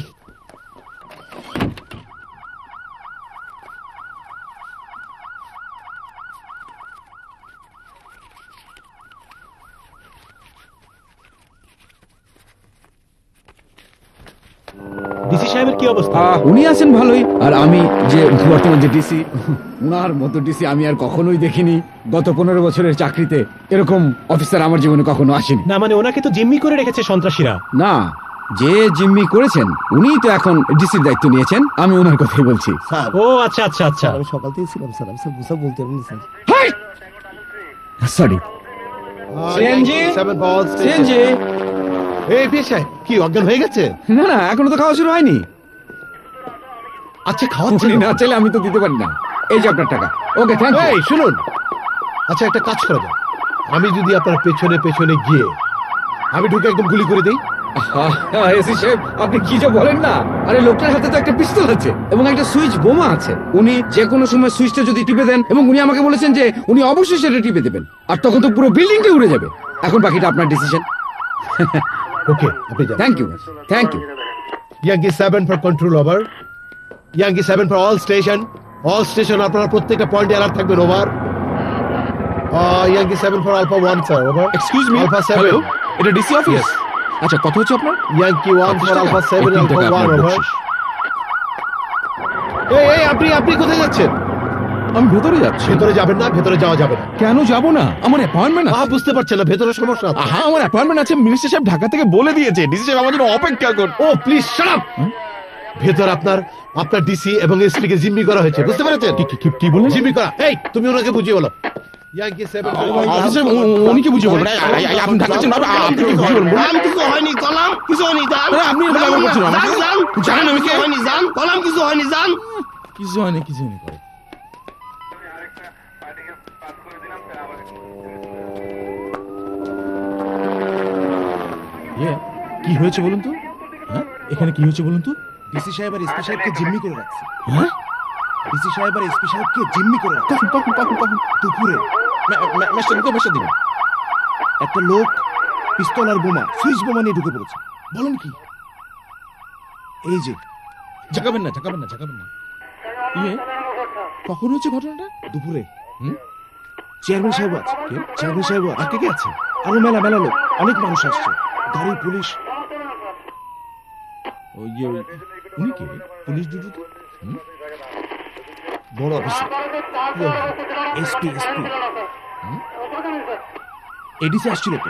উনি আছেন ভালোই আর আমি যে বর্তমান যে ডিসি উনার মতো ডিসি আমি আর কখনোই দেখিনি গত পনেরো বছরের চাকরিতে এরকম অফিসার আমার জীবনে কখনো আসেনি না মানে ওনাকে তো জিম্মি করে রেখেছে সন্ত্রাসীরা না যে জিম্মি করেছেন উনি তো এখন ডিসির দায়িত্ব নিয়েছেন আমি ওনার কথাই বলছি ও আচ্ছা আচ্ছা আচ্ছা আমি সকাল থেকে ছিলাম স্যার আমি সব বুঝা বলতে পারিনি স্যার সরি সিএনজি সিএনজি এই পেশা কি অজ্ঞান হয়ে গেছে না না এখনো তো খাওয়া শুরু হয়নি আচ্ছা খাওয়াচ্ছি না চাইলে আমি তো দিতে পারি না এই যে আপনার টাকা ওকে থ্যাংক ইউ এই শুনুন আচ্ছা একটা কাজ করে দাও আমি যদি আপনার পেছনে পেছনে গিয়ে আমি ঢুকে একদম গুলি করে দেই এসি সাহেব আপনি কি যে বলেন না আরে লোকটার হাতে তো একটা পিস্তল আছে এবং একটা সুইচ বোমা আছে উনি যে কোনো সময় সুইচটা যদি টিপে দেন এবং উনি আমাকে বলেছেন যে উনি অবশ্যই সেটা টিপে দেবেন আর তখন তো পুরো বিল্ডিংটা উড়ে যাবে এখন বাকিটা আপনার ডিসিশন ওকে আপনি যান thank you thank you Yankee seven for control over Yankee seven for all station. All station. আপনারা প্রত্যেকটা পয়েন্টে অ্যালার্ট থাকবেন over. Yankee seven for Alpha one sir ওভার। Excuse me. Alpha seven. Hello. এটা DC office. আচ্ছা কত হচ্ছে আপনার? Yankee one for Alpha seven Alpha one over. এই এই আপনি আপনি কোথায় যাচ্ছেন? আমি ভেতরে যাচ্ছি। ভেতরে যাবেন না, ভেতরে যাওয়া যাবে না। কেন যাব না? আমার অ্যাপয়েন্টমেন্ট আছে। আপনি বুঝতে পারছেন না ভেতরে সমস্যা আছে। হ্যাঁ আমার অ্যাপয়েন্টমেন্ট আছে। মিনিস্টার সাহেব ঢাকা থেকে বলে দিয়েছে। ডিসি সাহেব আমাদের অপেক্ষা করুন। ও প্লিজ শাট আপ। ভেতর আপনার আপনার ডিসি এবং এসপি কে জিম্মি করা হয়েছে, বুঝতে পেরেছেন? কি বলুন? জিম্মি করা। এই তুমি ওনাকে বুঝিয়ে বলো। কি হয়েছে বলুন তো? হ্যাঁ, এখানে কি হয়েছে বলুন তো? ডিসি সাহেব আর এসপি সাহেবকে জিম্মি করে রাখছে। হ্যাঁ, ডিসি সাহেব আর এসপি সাহেবকে জিম্মি করে রাখছে। তখন তখন তখন দুপুরে একটা লোক পিস্তল আর বোমা, সুইচ বোমা নিয়ে ঢুকে পড়েছে। বলেন কি? এই যে ঝাঁকাবেন না, ঝাঁকাবেন না, ঝাঁকাবেন না। ইয়ে কখন হচ্ছে ঘটনাটা? দুপুরে। হুম, চেয়ারম্যান সাহেব আছে, চেয়ারম্যান সাহেব আর কে কে আছে, আরো মেলা মেলা লোক, অনেক মানুষ আসছে, গাড়ি, পুলিশ। ওই যে উনি কে? পুলিশ দুটো তো বড় অফিসার, এসপি এসপি এডিসি আসছিল তো।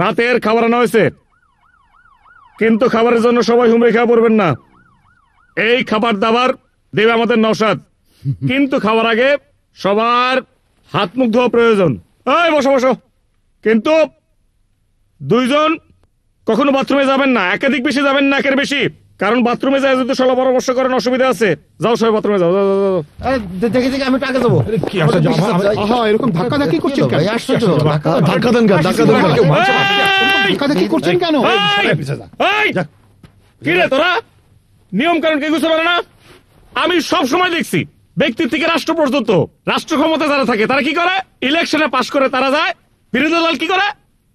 রাতের খাবার আনা হয়েছে, কিন্তু খাবারের জন্য সবাই হুমড়ি খেয়ে পড়বেন না। এই খাবার দাবার দেবে আমাদের নওশাদ, কিন্তু খাবার আগে সবার হাত মুখ ধোয়া প্রয়োজন। এই বসো বসো, কিন্তু দুইজন কখনো বাথরুমে যাবেন না, একাধিক বেশি যাবেন না, একের বেশি। কারণ বাথরুমে যায় যদি সলা পরামর্শ করেন অসুবিধা আছে। যাও সবাই বাথরুমে যাও। দেখে দেখে আমি টাকা দেবো। এরকম ধাক্কা ধাক্কি করছেন কেন? ধাক্কা দেন কেন? ধাক্কা ধাক্কি করছেন কেন? কি রে তোরা, নিয়ম কারণ কে কিছু বলে না? আমি সব সময় দেখছি, ব্যক্তি থেকে রাষ্ট্র পর্যন্ত, রাষ্ট্র ক্ষমতা যারা থাকে তারা কি করে? ইলেকশনে পাশ করে তারা যায়, বিরোধী দল কি করে?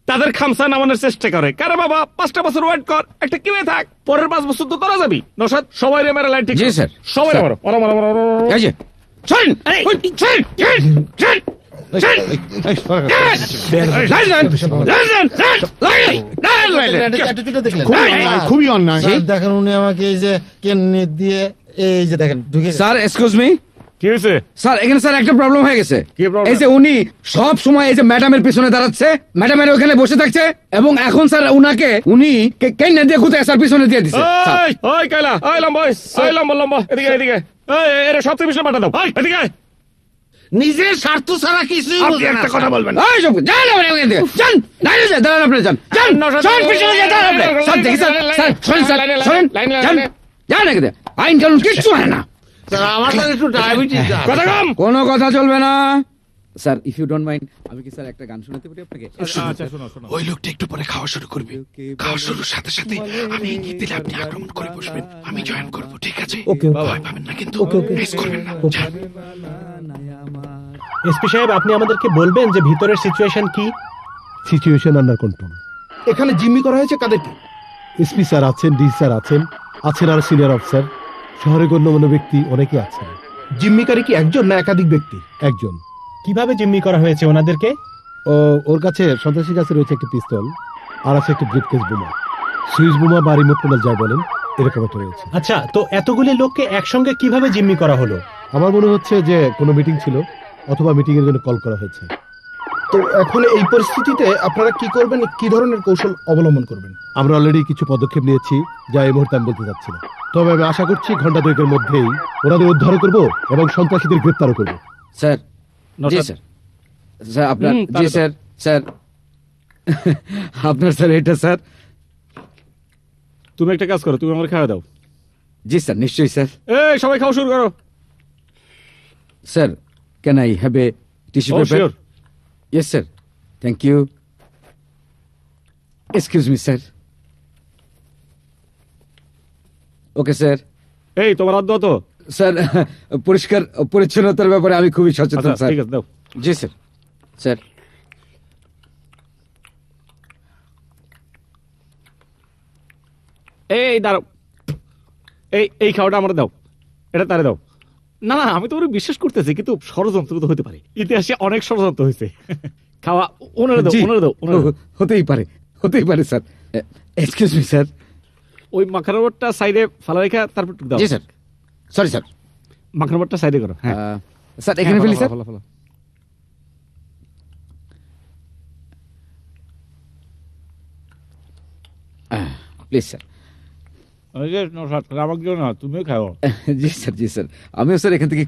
তাদের খামসা নামানোর চেষ্টা করে। কারে বাবা, পাঁচটা বছর ওয়েট কর, একটা কিউয়ে থাক, পরের পাঁচ বছর তো তোরা যাবি। নওশাদ সবাই রে মেরে লাইন ঠিক। জি স্যার, সবাই রে মারো। ওরা মারো মারো মারো। এই যে চল, এই চল চল চল চল। এই সরো লাইন লাইন লাইন লাইন। খুবই অন্যায় দেখেন, উনি আমাকে এই যে কেনে দিয়ে এই যে দেখেন ঢুকে। স্যার এক্সকিউজ মি, কি হয়েছে স্যার? এখানে স্যার একটা প্রবলেম হয়ে গেছে। কি প্রবলেম? এই যে উনি সব সময় এই যে ম্যাডামের পিছনে দাঁড়াচ্ছে, ম্যাডামের ওখানে বসে থাকছে, এবং এখন স্যার উনাকে উনি কেন দিয়ে খুঁজে স্যার পিছনে দিয়ে দিচ্ছে। ওই ওই কাইলা, ওই লম্বা, ওই লম্বা লম্বা, এদিকে এদিকে, এই এর সবচেয়ে পিছনে পাঠা দাও। ওই এদিকে, নিজের স্বার্থ ছাড়া কিছুই বলবেন না। আপনি একটা কথা বলবেন। ওই চুপ, যান আপনি এখান থেকে, যান নাইলে যান, দাঁড়ান আপনি, যান যান, সর পিছনে যান আপনি। স্যার দেখি স্যার, স্যার শুনুন স্যার, শুনুন যান যান এখান থেকে। আইন কানুন কিচ্ছু হয় না। কোন কথা চলবে না sir. If you don't mind, আমি কি স্যার একটা গান শোনাতে পারি আপনাকে? আচ্ছা শোনাও শোনাও। ওই লোকটা একটু পরে খাওয়া শুরু করবে, খাওয়া শুরুর সাথে সাথে আমি এগিয়ে দিলে আপনি আক্রমণ করে বসবেন, আমি জয়েন করব, ঠিক আছে? ওকে ভয় পাবেন না, কিন্তু মিস করবেন না। এসপি সাহেব, আপনি আমাদেরকে বলবেন যে ভিতরের সিচুয়েশন কি? Situation under control. এখানে জিম্মি করা হয়েছে কাদেরকে? এসপি স্যার আছেন, ডিসি স্যার আছেন, আছেন আর সিনিয়র অফিসার, শহরে গণ্যমান্য ব্যক্তি অনেকে আছেন। জিম্মিকারী কি একজন না একাধিক ব্যক্তি? একজন। কিভাবে জিম্মি করা হয়েছে ওনাদেরকে? ওর কাছে, সন্ত্রাসীর কাছে রয়েছে একটা পিস্তল, আর আছে একটা ব্রিফকেস বোমা, সুইচ বোমা বা রিমোট কন্ট্রোল যাই বলেন, এরকম একটা রয়েছে। আচ্ছা, তো এতগুলি লোককে একসঙ্গে কিভাবে জিম্মি করা হলো? আমার মনে হচ্ছে যে কোনো মিটিং ছিল, অথবা মিটিং এর জন্য কল করা হয়েছে। তো এখন এই পরিস্থিতিতে আপনারা কি করবেন, কি ধরনের কৌশল অবলম্বন করবেন? আমরা অলরেডি কিছু পদক্ষেপ নিয়েছি, যা এই মুহূর্তে আমি বলতে চাচ্ছি না, তবে আমি আশা করছি ঘন্টা দুয়েকের মধ্যেই ওনাদের উদ্ধার করব এবং সন্ত্রাসীদের গ্রেফতারও করব। স্যার স্যার স্যার আপনার জি স্যার স্যার আপনার স্যার এটা স্যার। তুমি একটা কাজ করো, তুমি আমার খাওয়া দাও। জি স্যার, নিশ্চয়ই স্যার। এই সবাই খাওয়া শুরু করো। Sir can I have a tissue paper? Yes sir, thank you. Excuse me sir. Okay sir. Hey, তোমার হাত দাও তো। স্যার পরিষ্কার পরিচ্ছন্নতার ব্যাপারে আমি খুবই সচেতন স্যার। ঠিক আছে দাও। জি স্যার। স্যার এই দাঁড়াও, এই এই খাওয়াটা আমার দাও, এটা তারে দাও। না না, আমি তো ওরা বিশ্বাস করতেছি, কিন্তু ষড়যন্ত্র তো হতে পারে, ইতিহাসে অনেক ষড়যন্ত্র হয়েছে। খাওয়া ওনারা দাও, ওনারা দাও, ওনারা হতেই পারে, হতেই পারে স্যার। এক্সকিউজ মি স্যার, ওই মাখনবরটা সাইডে ফালা রেখা তারপর দাও। জি স্যার, সরি স্যার, মাখনবরটা সাইডে করো। হ্যাঁ স্যার, এখানে ফেলি স্যার। প্লিজ স্যার, পড়লেন না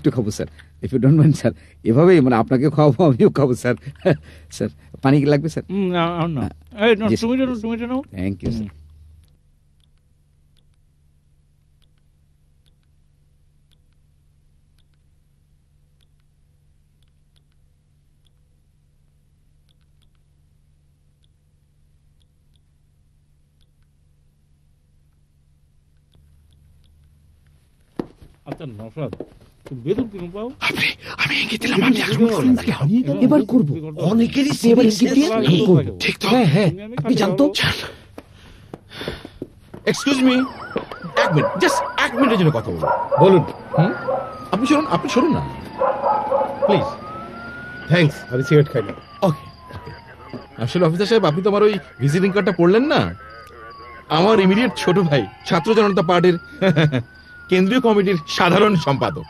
আমার ইমিডিয়েট ছোট ভাই ছাত্র জনতা পার্টির কেন্দ্রীয় কমিটির সাধারণ সম্পাদক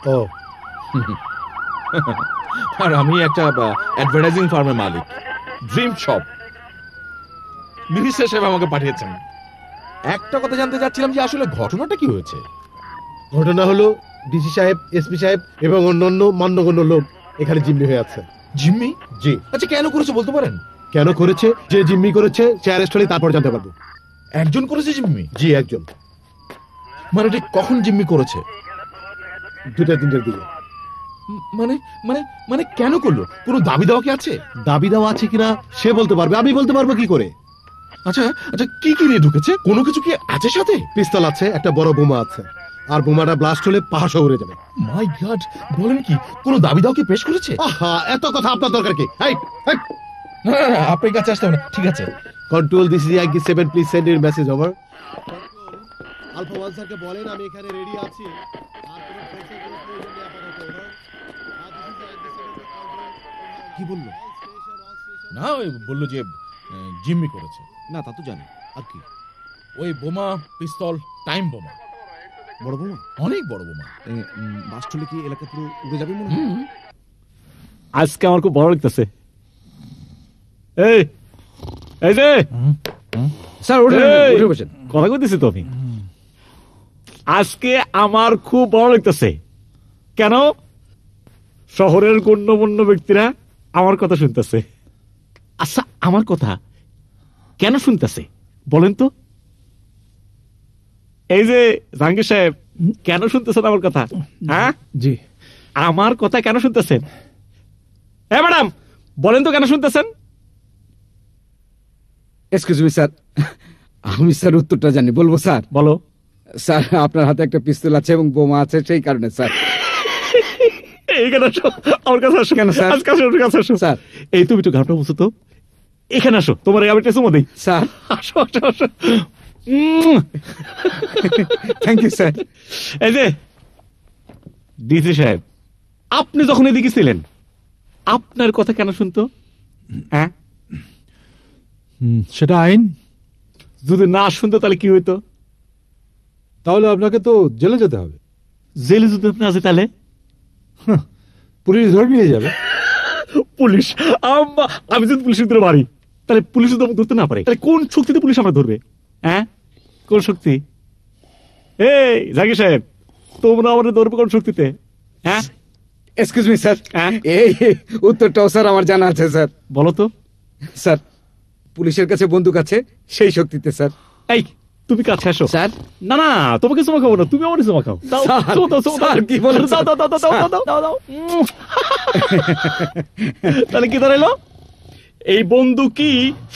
আর আমি একটা অ্যাডভার্টাইজিং ফার্মের মালিক ড্রিম শপ মিনিস্টার সাহেব আমাকে পাঠিয়েছেন একটা কথা জানতে চাচ্ছিলাম যে আসলে ঘটনাটা কি হয়েছে ঘটনা হলো ডিসি সাহেব এসপি সাহেব এবং অন্যান্য মান্যগণ্য লোক এখানে জিম্মি হয়ে আছে জিম্মি জি আচ্ছা কেন করেছে বলতে পারেন কেন করেছে যে জিম্মি করেছে সে অ্যারেস্ট হলে তারপর জানতে পারবো একজন করেছে জিম্মি জি একজন মানে ঠিক কখন জিম্মি করেছে দুটা তিনটার দিকে মানে মানে মানে কেন করলো কোনো দাবি দাওয়া কি আছে দাবি দাওয়া আছে কিনা সে বলতে পারবে আমি বলতে পারবো কি করে আচ্ছা আচ্ছা কি কি নিয়ে ঢুকেছে কোনো কিছু কি আছে সাথে পিস্তল আছে একটা বড় বোমা আছে আর বোমাটা ব্লাস্ট হলে পাহাড় উড়ে যাবে মাই গড বলেন কি কোনো দাবি দাওয়া কি পেশ করেছে আহা এত কথা আপনার দরকার কি হাই হাই আপনি কাছে আসতে হবে না ঠিক আছে control this is Yankee seven please send your message over alpha one স্যারকে বলেন আমি এখানে রেডি আছি আর কোনো ফ্রেন্ডের কোনো প্রয়োজন নেই আপাতত ওভার আর দিস ইজ আইকি সেভেন কি বললো না ওই বললো যে জিম্মি করেছে না তা তো জানি আর কি ওই বোমা পিস্তল টাইম বোমা বড় বোমা অনেক বড় বোমা বাস চলে কি এলাকা পুরো উড়ে যাবে মনে হয় আজকে আমার খুব বড় লাগতেছে এই এই যে স্যার ওঠে ওঠে বসেন কথা কইতেছি তো আমি আজকে আমার খুব বড় লাগতেছে কেন শহরের গণ্যমান্য ব্যক্তিরা আমার কথা শুনতেছে আচ্ছা আমার কথা কেন শুনতেছে বলেন তো এই যে জাহাঙ্গীর সাহেব কেন শুনতেছেন আমার কথা হ্যাঁ জি আমার কথা কেন শুনতেছেন হ্যাঁ ম্যাডাম বলেন তো কেন শুনতেছেন এক্সকিউজ মি স্যার আমি স্যার উত্তরটা জানি বলবো স্যার বলো স্যার আপনার হাতে একটা পিস্তল আছে এবং বোমা আছে সেই কারণে স্যার এই তুমি তো ঘামটা মুছো তো এখানে আসো তোমার আমি একটা চুমো দেই স্যার আসো আসো আসো থ্যাংক ইউ স্যার এই যে ডিসি সাহেব আপনি যখন এদিকে ছিলেন আপনার কথা কেন শুনতো হ্যাঁ সেটা আইন যদি না শুনতো তাহলে কি হইতো তাহলে আপনাকে তো জেলে যেতে হবে জেলে যদি আপনি আসে তাহলে পুলিশ ধরে নিয়ে যাবে পুলিশ আমি যদি পুলিশের ভিতরে মারি তাহলে পুলিশ যদি আমাকে ধরতে না পারে তাহলে কোন শক্তিতে পুলিশ আমরা ধরবে হ্যাঁ কোন শক্তি এই জাগি সাহেব তোমরা আমাদের ধরবে কোন শক্তিতে হ্যাঁ এক্সকিউজ মি স্যার এই উত্তরটাও স্যার আমার জানা আছে স্যার বলো তো স্যার পুলিশের কাছে বন্দুক আছে সেই শক্তিতে স্যার এই তুমি কাছে আসো স্যার না না তোমাকে চমা খাবো না তুমি আমার চমা খাও তাহলে কি দাঁড়াইলো এই বন্ধু কি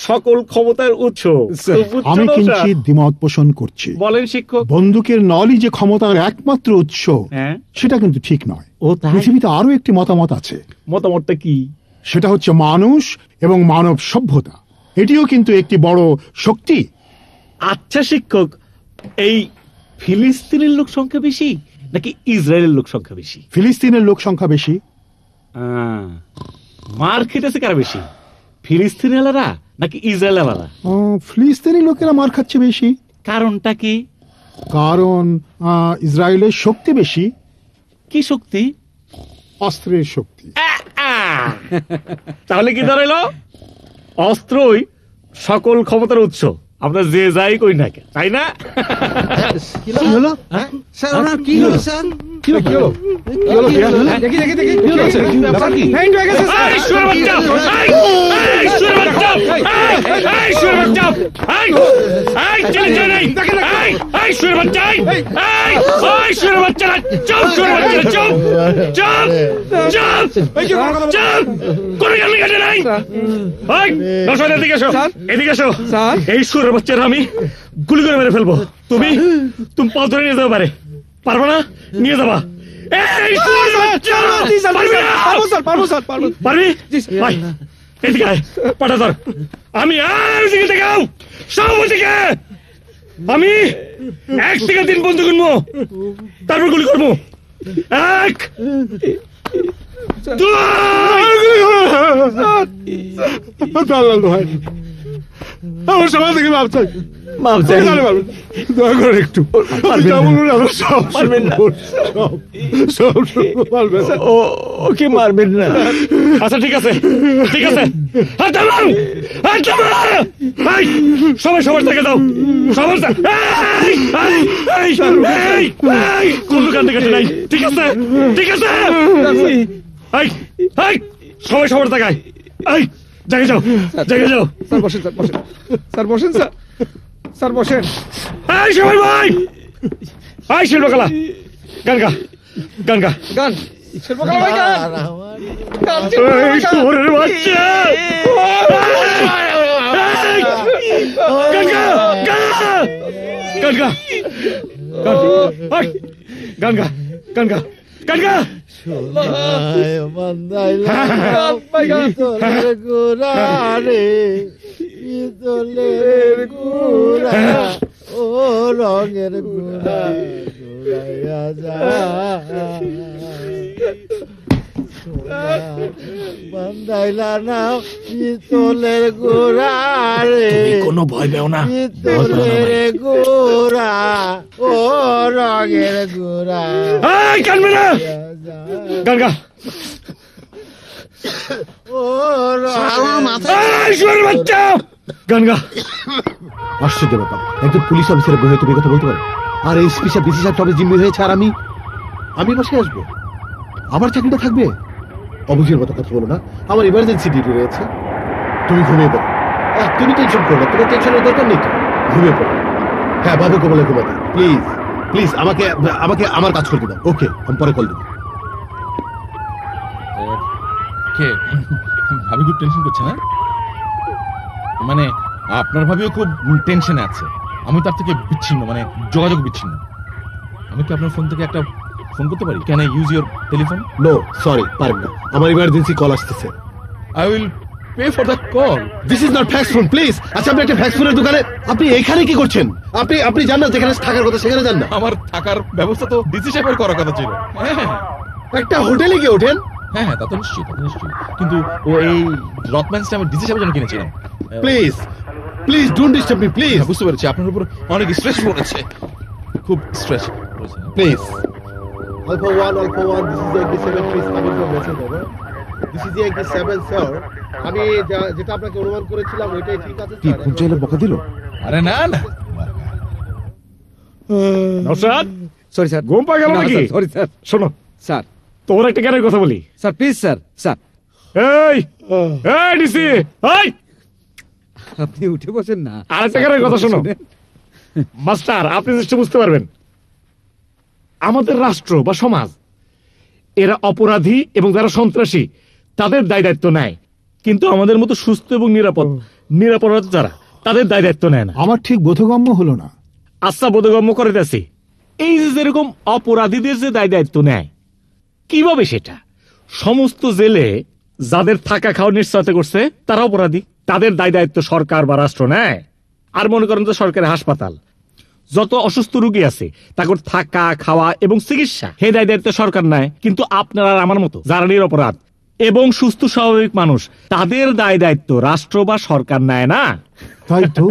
সকল ক্ষমতার উৎস আমি কিঞ্চিত দ্বিমত পোষণ করছি বলেন শিক্ষক বন্দুকের নলই যে ক্ষমতার একমাত্র উৎস সেটা কিন্তু ঠিক নয় পৃথিবীতে আরো একটি মতামত আছে মতামতটা কি সেটা হচ্ছে মানুষ এবং মানব সভ্যতা এটিও কিন্তু একটি বড় শক্তি আচ্ছা শিক্ষক এই ফিলিস্তিনের লোক সংখ্যা বেশি নাকি ইসরায়েলের লোক সংখ্যা বেশি ফিলিস্তিনের লোক সংখ্যা বেশি মার খেতেছে কারা বেশি ফিলিস্তিনিয়ালারা নাকি ইসরায়েলারা ফিলিস্তিনি লোকেরা মার খাচ্ছে বেশি কারণটা কি কারণ ইসরায়েলের শক্তি বেশি কি শক্তি অস্ত্রের শক্তি তাহলে কি দাঁড়াইলো অস্ত্রই সকল ক্ষমতার উৎস আপনার যে যাই কই না কেন তাই না কি হলো স্যার ওনা কি হলো স্যার কি হলো কি হলো দেখি দেখি দেখি কি হলো স্যার হ্যান্ড হয়ে গেছে স্যার এই শুয়ার বাচ্চা এই শুয়ার বাচ্চা এই শুয়ার বাচ্চা এই এই চলে চলে এই এই শুয়ার বাচ্চা এই এই শুয়ার বাচ্চা চল শুয়ার বাচ্চা চল চল চল চল কোন গেল গেল নাই এই দশটা দিকে এসো এদিকে এসো স্যার এই শুয়ার বাচ্চারা আমি গুলি করে মেরে ফেলবো তুমি তুমি পথ ধরে নিয়ে যাও পারে পারবো না নিয়ে যাবা এই শুয়ার বাচ্চা পারবো স্যার পারবো স্যার পারবো পারবি ভাই এদিকে আয় পাটা ধর আমি আর এদিকে দেখাও সব ওদিকে আমি এক থেকে তিন বন্ধু গুনবো তারপর গুলি করবো এক দুই আমার সবাই থেকে মাপ চাই মাপ চাই দয়া করে একটু ওকে মারবেন না আচ্ছা ঠিক আছে ঠিক আছে সবাই সবার থেকে দাও সবার কোন দোকান থেকে নাই ঠিক আছে ঠিক আছে সবাই সবার থেকে আয় জায়গা যাও জায়গা যাও স্যার বসেন স্যার বসেন স্যার বসেন স্যার স্যার বসেন এই সবাই ভাই এই শিল্পকলা গান গা গান গা গান শিল্পকলা ভাই গান গান এই শহরের বাচ্চা গান গা গান গা গান গা গান গা কোনো ভয় পেও না গোরা ও রঙের গোরা কানবে না গান গা ও রাম বাচ্চা গান গা আশ্চর্য ব্যাপার একজন পুলিশ অফিসারের গৃহে তুমি কথা বলতে পারো আর এই স্পেশাল ডিসি সাহেব তবে জিম্মি হয়েছে আর আমি আমি বসে আসবো আমার চাকরিটা থাকবে অবুঝের মতো কথা বলো না আমার ইমার্জেন্সি ডিউটি রয়েছে তুমি ঘুমিয়ে পড়ো আর তুমি টেনশন করো তোমার টেনশনের দরকার নেই ঘুমিয়ে পড়ো হ্যাঁ বাবুকে বলে ঘুমাতে প্লিজ প্লিজ আমাকে আমাকে আমার কাজ করতে দাও ওকে আমি পরে কল দেবো ভাবি খুব টেনশন করছে না মানে আপনার ভাবিও খুব টেনশনে আছে আমি তার থেকে বিচ্ছিন্ন মানে যোগাযোগ বিচ্ছিন্ন আমি কি আপনার ফোন থেকে একটা ফোন করতে পারি can I use your telephone no sorry পারব না আমার ইমার্জেন্সি কল আসছে I will pay for that call this is not fax phone please আচ্ছা আপনি একটা ফ্যাক্স ফোনের দোকানে আপনি এখানে কি করছেন আপনি আপনি জান না যেখানে থাকার কথা সেখানে যান না আমার থাকার ব্যবস্থা তো ডিসি সাহেবের করার কথা ছিল একটা হোটেলে গিয়ে ওঠেন হ্যাঁ হ্যাঁ তা তো নিশ্চয়ই তা তো নিশ্চয়ই কিন্তু ও এই রথম্যানসটা আমি ডিসি সাহেবের জন্য কিনেছিলাম please please don't disturb me please বুঝতে পারছি আপনার উপর অনেক স্ট্রেস পড়েছে খুব স্ট্রেস পড়েছে please alpha one alpha one this is eighty-seven please coming from message over this is eighty-seven sir আমি যেটা আপনাকে অনুমান করেছিলাম ওইটাই ঠিক আছে স্যার কোন চাইলে বকা দিল আরে না না নওশাদ সরি স্যার ঘুম পা গেল নাকি সরি স্যার শোনো স্যার তোর একটা কেন কথা বলি স্যার প্লিজ স্যার স্যার এই এই ডিসি এই আপনি উঠে বসেন না আর একটা কেন কথা শোনো মাস্টার আপনি নিশ্চয় বুঝতে পারবেন আমাদের রাষ্ট্র বা সমাজ এরা অপরাধী এবং যারা সন্ত্রাসী তাদের দায় দায়িত্ব নেয় কিন্তু আমাদের মতো সুস্থ এবং নিরাপদ নিরাপরাধ যারা তাদের দায় দায়িত্ব নেয় না আমার ঠিক বোধগম্য হলো না আচ্ছা বোধগম্য করে দিয়েছি এই যে যেরকম অপরাধীদের যে দায় দায়িত্ব নেয় কিভাবে সেটা সমস্ত জেলে যাদের থাকা খাওয়া নিশ্চয়তা করছে তারা অপরাধী তাদের দায় দায়িত্ব সরকার বা রাষ্ট্র নেয় আর মনে করেন যে সরকারি হাসপাতাল যত অসুস্থ রোগী আছে তাকে থাকা খাওয়া এবং চিকিৎসা হে দায় দায়িত্ব সরকার নেয় কিন্তু আপনারা আর আমার মতো যারা নিরপরাধ এবং সুস্থ স্বাভাবিক মানুষ তাদের দায় দায়িত্ব রাষ্ট্র বা সরকার নেয় না তাই তো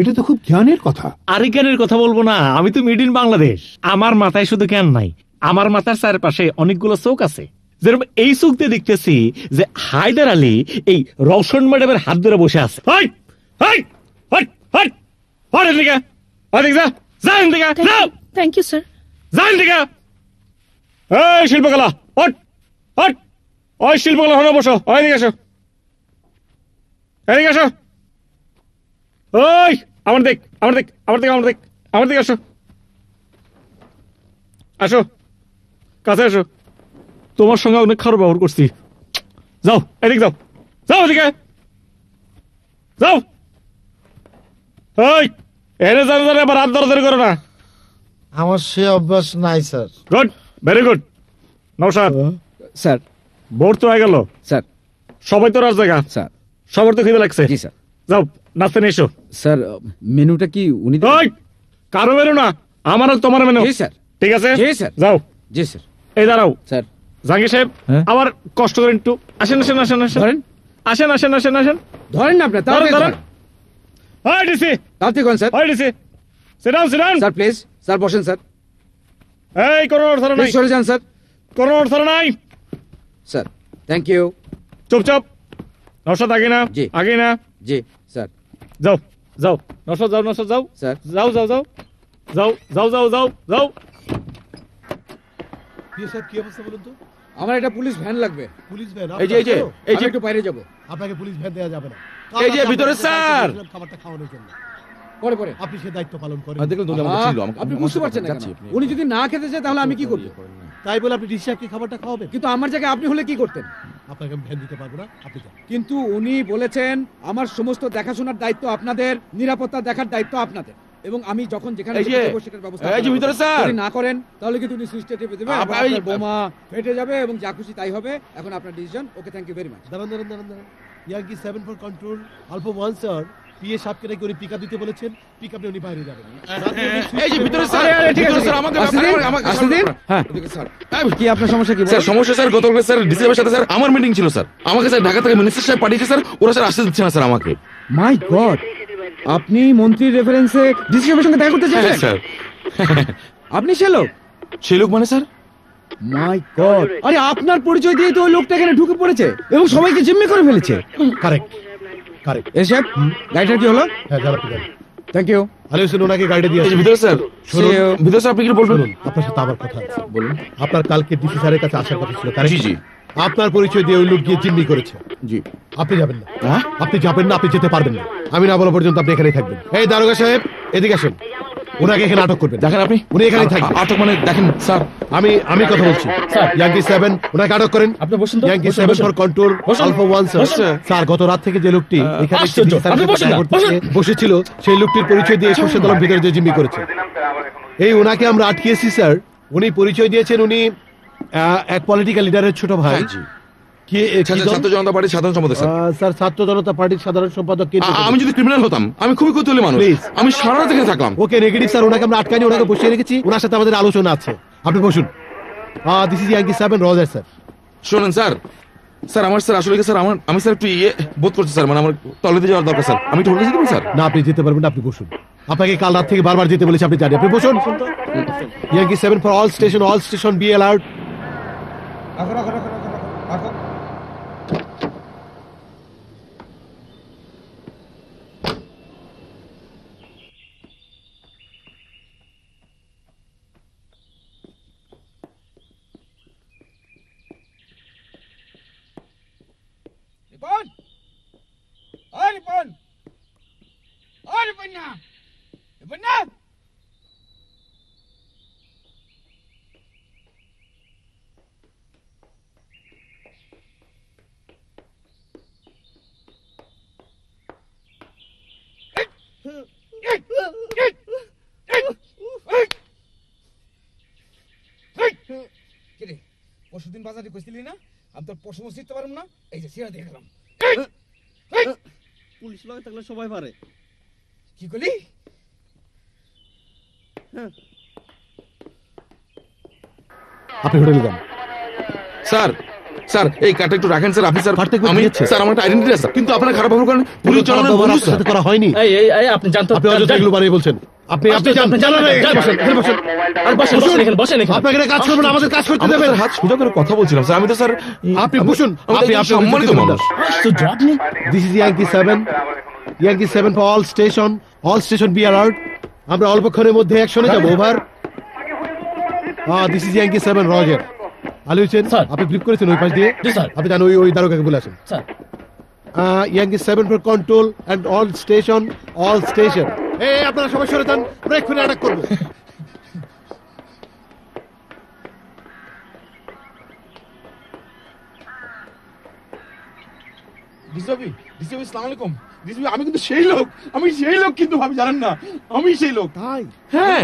এটা তো খুব জ্ঞানের কথা আরে জ্ঞানের কথা বলবো না আমি তো মিড ইন বাংলাদেশ আমার মাথায় শুধু জ্ঞান নাই আমার মাথার চারপাশে অনেকগুলো চোখ আছে যেরকম এই চোখ দিয়ে দেখতেছি যে হায়দার আলী এই রওশন ম্যাডামের হাত ধরে বসে আছে थैंक यू सर। शिल्पकला शिल्पकला हलो बसो एस एस देख देख देख देख आसो আসো কাছে আসো। তোমার সঙ্গে অনেক খারাপ ব্যবহার করছি, যাও এদিক যাও যাও এদিকে যাও। এই এরে যাও যাও আবার হাত ধরাধরি করো না। আমার সে অভ্যাস নাই sir. Good, very good. Naushad sir, ভোর তো হয়ে গেল স্যার, সবাই তো রাত জাগা স্যার, সবার তো খিদে লাগছে। জি স্যার। যাও নাস্তা নিয়ে এসো। স্যার মেনুটা কি উনি? ওই কারো মেনু না, আমার আর তোমার মেনু। জি স্যার। ঠিক আছে যাও। জি স্যার। এই দাঁড়াও স্যার, জাহাঙ্গীর সাহেব আবার কষ্ট করেন একটু। আসেন আসেন আসেন আসেন আসেন আসেন আসেন আসেন ধরেন না আপনি। তাহলে ধরেন। ওই ডিসি তাতে কোন স্যার? ওই DC sit down sit down sir please. Sir বসেন স্যার। এই কোন অর্থ নাই সরি জান স্যার, কোন অর্থ নাই স্যার। Thank you. চুপচাপ নশা আগে না আগে না। জি স্যার। যাও যাও নশা যাও নশা যাও স্যার। যাও যাও যাও যাও যাও যাও যাও যাও। কিন্তু আমার জায়গায় আপনি হলে কি করতেন? আপনাকে ভ্যান দিতে পারবো না। কিন্তু উনি বলেছেন আমার সমস্ত দেখাশোনার দায়িত্ব আপনাদের, নিরাপত্তা দেখার দায়িত্ব আপনাদের, এবং আমি যখন যেখানে না করেন তাহলে কিন্তু বোমা ফেটে যাবে এবং যা খুশি তাই হবে। এখন আপনার decision. Okay thank you very much. দাঁড়ান দাঁড়ান দাঁড়ান দাঁড়ান Yankee seven four control Alpha one sir, PA সাহেবকে নাকি উনি পিকআপ দিতে বলেছেন, পিকআপ নিয়ে উনি বাইরে যাবেন। এই যে ভিতরে স্যার। ঠিক আছে স্যার, আমাদের আমাদের আসলে দিন। হ্যাঁ স্যার। কি আপনার সমস্যা কি স্যার? সমস্যা স্যার গতকাল স্যার ডিসি সাহেবের সাথে স্যার আমার মিটিং ছিল স্যার। আমাকে স্যার ঢাকা থেকে মিনিস্টার সাহেব পাঠিয়েছে স্যার, ওরা স্যার আসতে দিচ্ছে না স্যার আমাকে। মাই গড, আপনি মন্ত্রীর রেফারেন্সে ডিসি সাহেবের সঙ্গে দেখা করতে চাইছেন স্যার? আপনি শেলক? শেলক মানে স্যার? মাই গড, আরে আপনার পরিচয় দিয়ে তো ওই লোকটা এখানে ঢুকে পড়েছে এবং সবাইকে জিম্মি করে ফেলেছে। Correct correct. এই সাহেব গাড়িটা কি হলো? হ্যাঁ যারা ঠিক আছে। Thank you. হ্যালো শুনুন, ওনাকে গাড়িটা দিয়ে আসুন। ভিতর স্যার ভিতর স্যার আপনি কি বলবেন? আপনার সাথে আবার কথা আছে। বলুন। আপনার কালকে ডিসি স্যারের কাছে আসার কথা ছিল কারেক্ট? জি জি। আপনার পরিচয় দিয়ে ওই লোক গিয়ে জিম্মি করেছে। জি। আপনি যাবেন না। হ্যাঁ আপনি যাবেন না, আপনি যেতে পারবেন না। আমি না বলা পর্যন্ত আপনি এখানেই থাকবেন। এই দারোগা সাহেব এদিকে আসুন, ওনাকে এখানে আটক করবেন। দেখেন আপনি উনি এখানেই থাকবেন। আটক মানে দেখেন স্যার, আমি আমি কথা বলছি স্যার। ইয়াঙ্কি সেভেন ওনাকে আটক করেন। আপনি বসুন তো। Yankee seven for control Alpha one sir. Sir গত রাত থেকে যে লোকটি এখানে বসেছিল সেই লোকটির পরিচয় দিয়ে সরষের দলের ভিতরে যে জিম্মি করেছে, এই ওনাকে আমরা আটকিয়েছি স্যার। উনি পরিচয় দিয়েছেন উনি এক পলিটিক্যাল লিডারের ছোট ভাই। জি। ছাত্র জনতা পার্টির সাধারণ সম্পাদক স্যার। ছাত্র জনতা পার্টির সাধারণ সম্পাদক। আমি যদি ক্রিমিনাল হতাম, আমি খুবই কৌতূহলী মানুষ, আমি সারা রাত এখানে থাকলাম। ওকে নেগেটিভ স্যার, ওনাকে আমরা আটকানি, ওনাকে বসিয়ে রেখেছি, ওনার সাথে আমাদের আলোচনা আছে। আপনি বসুন। This is Yankee seven roger sir. শুনুন স্যার, স্যার আমার স্যার আসলে স্যার আমার আমি স্যার একটু ইয়ে বোধ করছি স্যার, মানে আমার তলেতে যাওয়ার দরকার স্যার। আমি ঠকে যেতে পারি স্যার? না আপনি যেতে পারবেন না, আপনি বসুন। আপনাকে কাল রাত থেকে বারবার যেতে বলেছি, আপনি জানেন। আপনি বসুন। Yankee seven for all station, all station be alert. পরশুদিন বাজারে কইছিলি না আমি তোর পশু চিনতে পারলাম না, এই যে সিরা দেখলাম। পুলিশ লাগে থাকলে সবাই পারে। কি কইলি? আপনি হোটেলে যান স্যার। স্যার এই কার্ডটা একটু রাখেন স্যার। আপনি স্যার কার্ডটা একটু দিয়েছে স্যার, আমার একটা আইডেন্টিটি আছে কিন্তু আপনারা খারাপ ভাবে করেন। পুলিশ জনগণ পুলিশ সাথে করা হয়নি। এই এই আপনি জানতো আপনি অযথা এগুলো বানিয়ে বলছেন। আপনি আপনি জানেন জানেন বসেন এখানে বসেন। আর বসেন বসেন এখানে বসেন এখানে। আপনারা এখানে কাজ করবেন, আমাদের কাজ করতে দেবেন। হাত সোজা করে কথা বলছিলাম স্যার আমি তো স্যার। আপনি বসুন। আপনি আপনি সম্মানিত মানুষ তো জব নেই। This is Yankee seven, Yankee seven for all station, all station be alert. আমরা অল্পক্ষণের মধ্যে অ্যাকশনে যাব। ওভার। হ্যাঁ, this is Yankee seven roger. আলুচেন আপনি ফ্লিপ করেছেন ওই পাশ দিয়ে। জি স্যার। আপনি জানেন ওই ওই দারোগাকে বলে আসেন। Sir. Yankee seven for control and all station all station. এই আপনারা সবাই সরে যান, ব্রেক করে অ্যাটাক করব। ডিসবি ডিসবি আসসালামু আলাইকুম। ডিসবি আমি কিন্তু সেই লোক, আমি সেই লোক কিন্তু ভাবি জানেন না, আমি সেই লোক। তাই? হ্যাঁ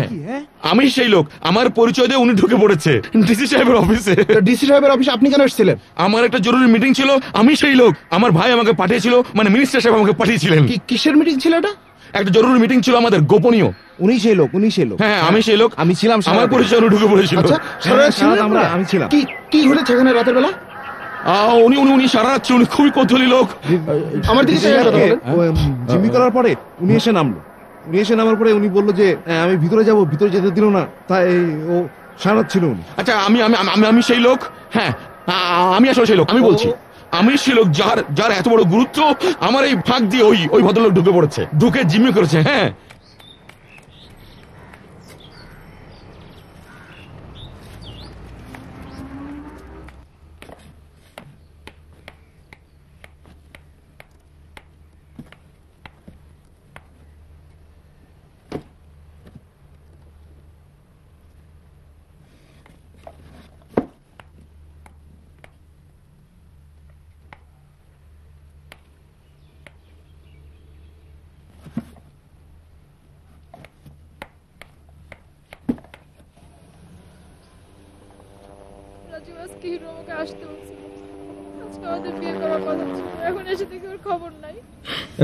আমি সেই লোক। আমার পরিচয় দিয়ে উনি ঢুকে পড়েছে ডিসি সাহেবের অফিসে। ডিসি সাহেবের অফিসে আপনি কেন এসেছিলেন? আমার একটা জরুরি মিটিং ছিল। আমি সেই লোক। আমার ভাই আমাকে পাঠিয়েছিল, মানে মিনিস্টার সাহেব আমাকে পাঠিয়েছিলেন। কি কিসের মিটিং ছিল এটা? একটা জরুরি মিটিং ছিল আমাদের, গোপনীয়। উনি সেই লোক, উনি সেই লোক। হ্যাঁ আমি সেই লোক, আমি ছিলাম। আমার পরিচয় উনি ঢুকে পড়েছিল। আচ্ছা সারা আমরা আমি ছিলাম। কি কি হলো সেখানে রাতের বেলা? উনি উনি উনি সারা রাত্রি উনি খুবই কৌতূহলী লোক। আমার দিকে জিম্মি করার পরে উনি এসে নামলো। উনি এসে নামার পরে উনি বললো যে আমি ভিতরে যাবো, ভিতরে যেতে দিল না। তাই ও সারা রাত ছিল উনি। আচ্ছা আমি আমি আমি আমি সেই লোক। হ্যাঁ আমি আসলে সেই লোক। আমি বলছি আমি সেই লোক যার যার এত বড় গুরুত্ব, আমার এই ফাঁক দিয়ে ওই ওই ভদ্রলোক ঢুকে পড়েছে, ঢুকে জিম্মি করেছে। হ্যাঁ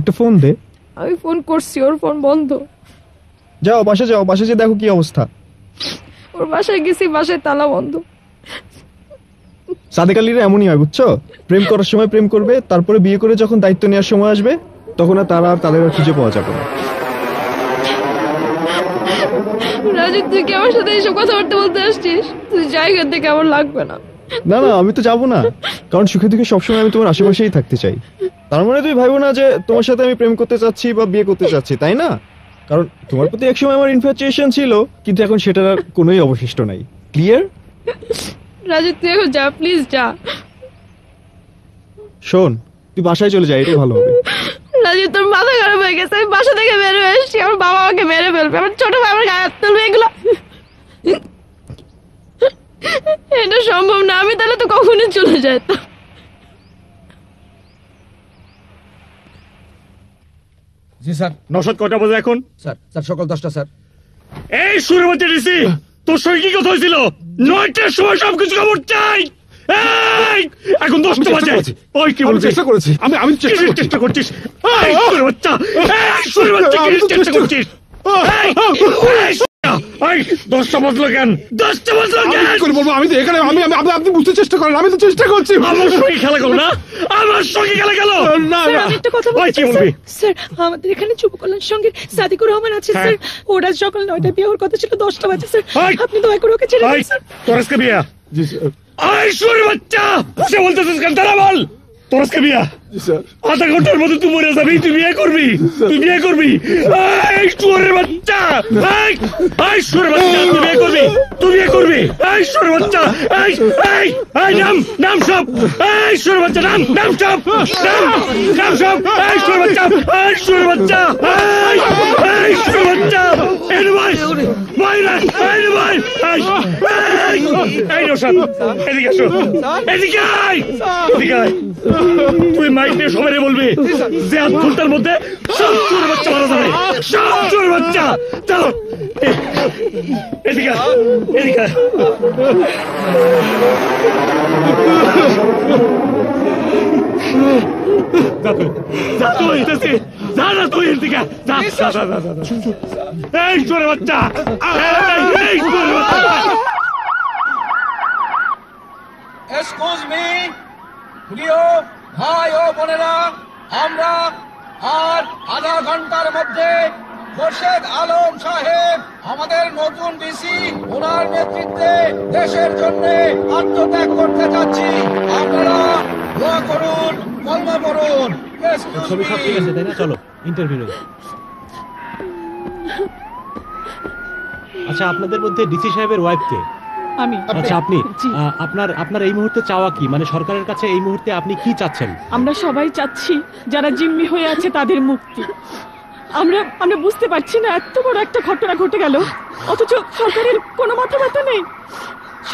একটা ফোন দে। আমি ফোন করছি, ওর ফোন বন্ধ। যাও বাসা, যাও বাসা, যে দেখো কি অবস্থা। ওর বাসায় গেছি, বাসায় তালা বন্ধ। সাদেকালিরা এমনই হয় বুঝছো, প্রেম করার সময় প্রেম করবে, তারপরে বিয়ে করে যখন দায়িত্ব নেওয়ার সময় আসবে তখন আর তারা আর তাদের খুঁজে পাওয়া যাবে না। রাজু তুই কি আমার সাথে এইসব কথাবার্তা বলতে আসছিস? তুই জায়গা থেকে আমার লাগবে না। না না আমি তো যাবো না, কারণ সুখে দুঃখে সবসময় আমি তোমার আশেপাশেই থাকতে চাই। তার মানে তুই ভাবো না যে তোমার সাথে আমি প্রেম করতে চাচ্ছি বা বিয়ে করতে চাচ্ছি, তাই না? কারণ তোমার প্রতি একসময় আমার ইনফ্যাচুয়েশন ছিল, কিন্তু এখন সেটার আর কোনোই অবশিষ্ট নাই। ক্লিয়ার? রাজু তুই এখন যা, প্লিজ যা। শোন তুই বাসায় চলে যা, এটাই ভালো হবে। রাজু তোর মাথা খারাপ হয়ে গেছে। আমি বাসা থেকে বের হয়ে এসেছি, আমার বাবা আমাকে মেরে ফেলবে, আমার ছোট ভাই আমার গায়ে হাত তুলবে। এগুলো এটা সম্ভব না। আমি তাহলে তো কখনো চলে যেতাম। জি স্যার। নশত কটা বাজে এখন? স্যার স্যার সকাল দশটা স্যার। এই সুরমতি ডিসি, তোর সঙ্গে কি কথা হয়েছিল? নয়টার সময় সবকিছু খবর চাই। এই এখন দশটা বাজে। ওই কি বলছিস? চেষ্টা করেছি আমি। আমি চেষ্টা করছিস? এই সুরমতি, এই সুরমতি কি চেষ্টা করছিস? দশটা বদলো কেন? দশটা বদলো কেন বলবো? আমি তো এখানে আমি আমি আপনি বুঝতে চেষ্টা করেন। আমি তো চেষ্টা করছি। আমার সঙ্গে খেলা গেল না, আমার সঙ্গে খেলা গেল না। একটা কথা বলবি স্যার, আমাদের এখানে চুপকলার সঙ্গে সাদিকুর রহমান আছে স্যার। ওরা সকাল নয়টায় বিয়ে, ওর কথা ছিল দশটা বাজে স্যার। আপনি দয়া করে ওকে ছেড়ে দিন স্যার। তোর আজকে বিয়া? জি স্যার। আই সুর বাচ্চা, সে বলতেছিস কেন? তারা বল তোর আজকে বিয়া? জি স্যার। আধা ঘন্টার মধ্যে তুই মরে যাবি। তুই বিয়ে করবি? তুই বিয়ে করবি? এই চোরের বাচ্চা, এই এই চোরের বাচ্চা, তুই বিয়ে করবি? তুই বিয়ে করবি? এই চোরের বাচ্চা, এই এই এই নাম নাম সব, এই চোরের বাচ্চা নাম নাম সব, নাম নাম সব, এই চোরের বাচ্চা, এই চোরের বাচ্চা, এই এই চোরের বাচ্চা, এই ভাই ভাই ভাই ভাই ভাই এই এই রশান, এদিকে আসো, এদিকে আয়, এদিকে আয়। তুই মাইকে সবাই বলবি যে হাত খুলতার মধ্যে সব চোরের বাচ্চা মারা যাবে, সব চোরের বাচ্চা। চলো এদিকে এদিকে। এই চোরের বাচ্চা, এই চোরের বাচ্চা। এক্সকিউজ মি প্রিয় ভাই ও বোনেরা, আমরা আর আধা ঘন্টার মধ্যে মোর্শেদ আলম সাহেব আমাদের নতুন ডিসি, ওনার নেতৃত্বে দেশের জন্য আত্মত্যাগ করতে যাচ্ছি। আপনারা দোয়া করুন, কলমা পড়ুন। ছবি সব ঠিক আছে তাই না? চলো ইন্টারভিউ। আচ্ছা আপনাদের মধ্যে ডিসি সাহেবের ওয়াইফ কে? আমি। আচ্ছা আপনি আপনার আপনার এই মুহূর্তে চাওয়া কি, মানে সরকারের কাছে এই মুহূর্তে আপনি কি চাচ্ছেন? আমরা সবাই চাচ্ছি যারা জিম্মি হয়ে আছে তাদের মুক্তি। আমরা আমরা বুঝতে পারছি না এত বড় একটা ঘটনা ঘটে গেল অথচ সরকারের কোনো মাথা ব্যথা নেই,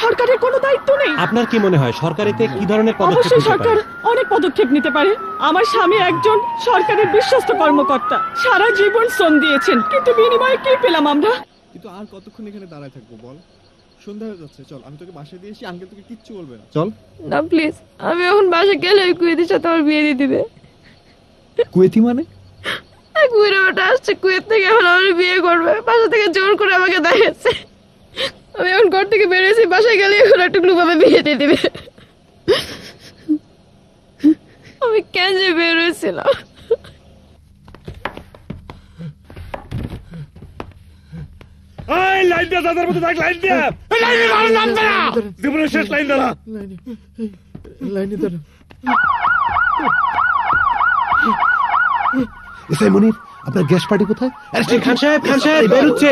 সরকারের কোনো দায়িত্ব নেই। আপনার কি মনে হয় সরকারেতে কি ধরনের পদক্ষেপ নিতে পারে? সরকার অনেক পদক্ষেপ নিতে পারে। আমার স্বামী একজন সরকারের বিশ্বস্ত কর্মকর্তা, সারা জীবন শ্রম দিয়েছেন, কিন্তু বিনিময়ে কি পেলাম আমরা? কিন্তু আর কতক্ষণ এখানে দাঁড়ায় থাকবো বল, সন্ধ্যা হয়ে যাচ্ছে, চল আমি তোকে বাসায় দিয়ে আসি, আঙ্কেল তোকে কিচ্ছু বলবে না, চল না প্লিজ। আমি এখন বাসায় গেলে কুয়েতির সাথে আমার বিয়ে দিয়ে দিবে। কুয়েতি মানে? কুয়েটা আসছে কুয়েত থেকে, এখন আমার বিয়ে করবে, বাসা থেকে জোর করে আমাকে দাঁড়িয়েছে। আমি এখন ঘর থেকে বেরিয়েছি, বাসায় গেলে এখন একটা টুকলুভাবে বিয়ে দিয়ে দিবে। আমি কেন যে বেরোয়েছিলাম। শেষ লাইন দাঁড়া, লাইনে দাঁড়া। এসআই মনির আপনার গ্যাস পার্টি কোথায়? খান সাহেব, খান সাহেব বের হচ্ছে,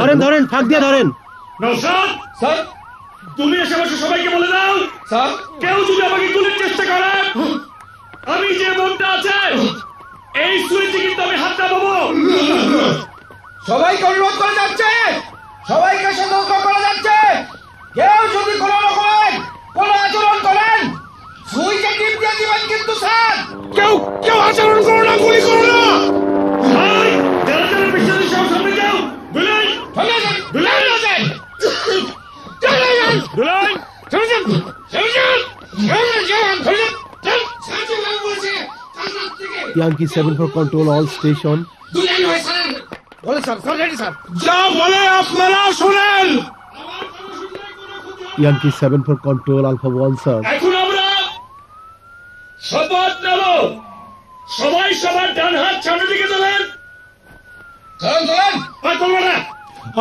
ধরেন ধরেন ফাঁক দিয়ে ধরেন। নওশাদ স্যার তুমি এসে বসে সবাইকে বলে দাও স্যার কেউ যদি আমাকে গুলির চেষ্টা করে আমি যে মনটা আছে এই সুইচে কিন্তু আমি হাত দেব। সবাইকে অনুরোধ করে যাচ্ছে, সবাইকে সতর্ক করা যাচ্ছে, কেউ যদি কোনো রকম কোনো আচরণ করেন সুইচে টিপ দিয়ে দিবেন, কিন্তু স্যার কেউ কেউ আচরণ করো না, গুলি করো না। Yankee seven for control, all station. Yankee seven for control, Alpha one sir. সবাই সবার ডান হাত সামনের দিকে তোলেন।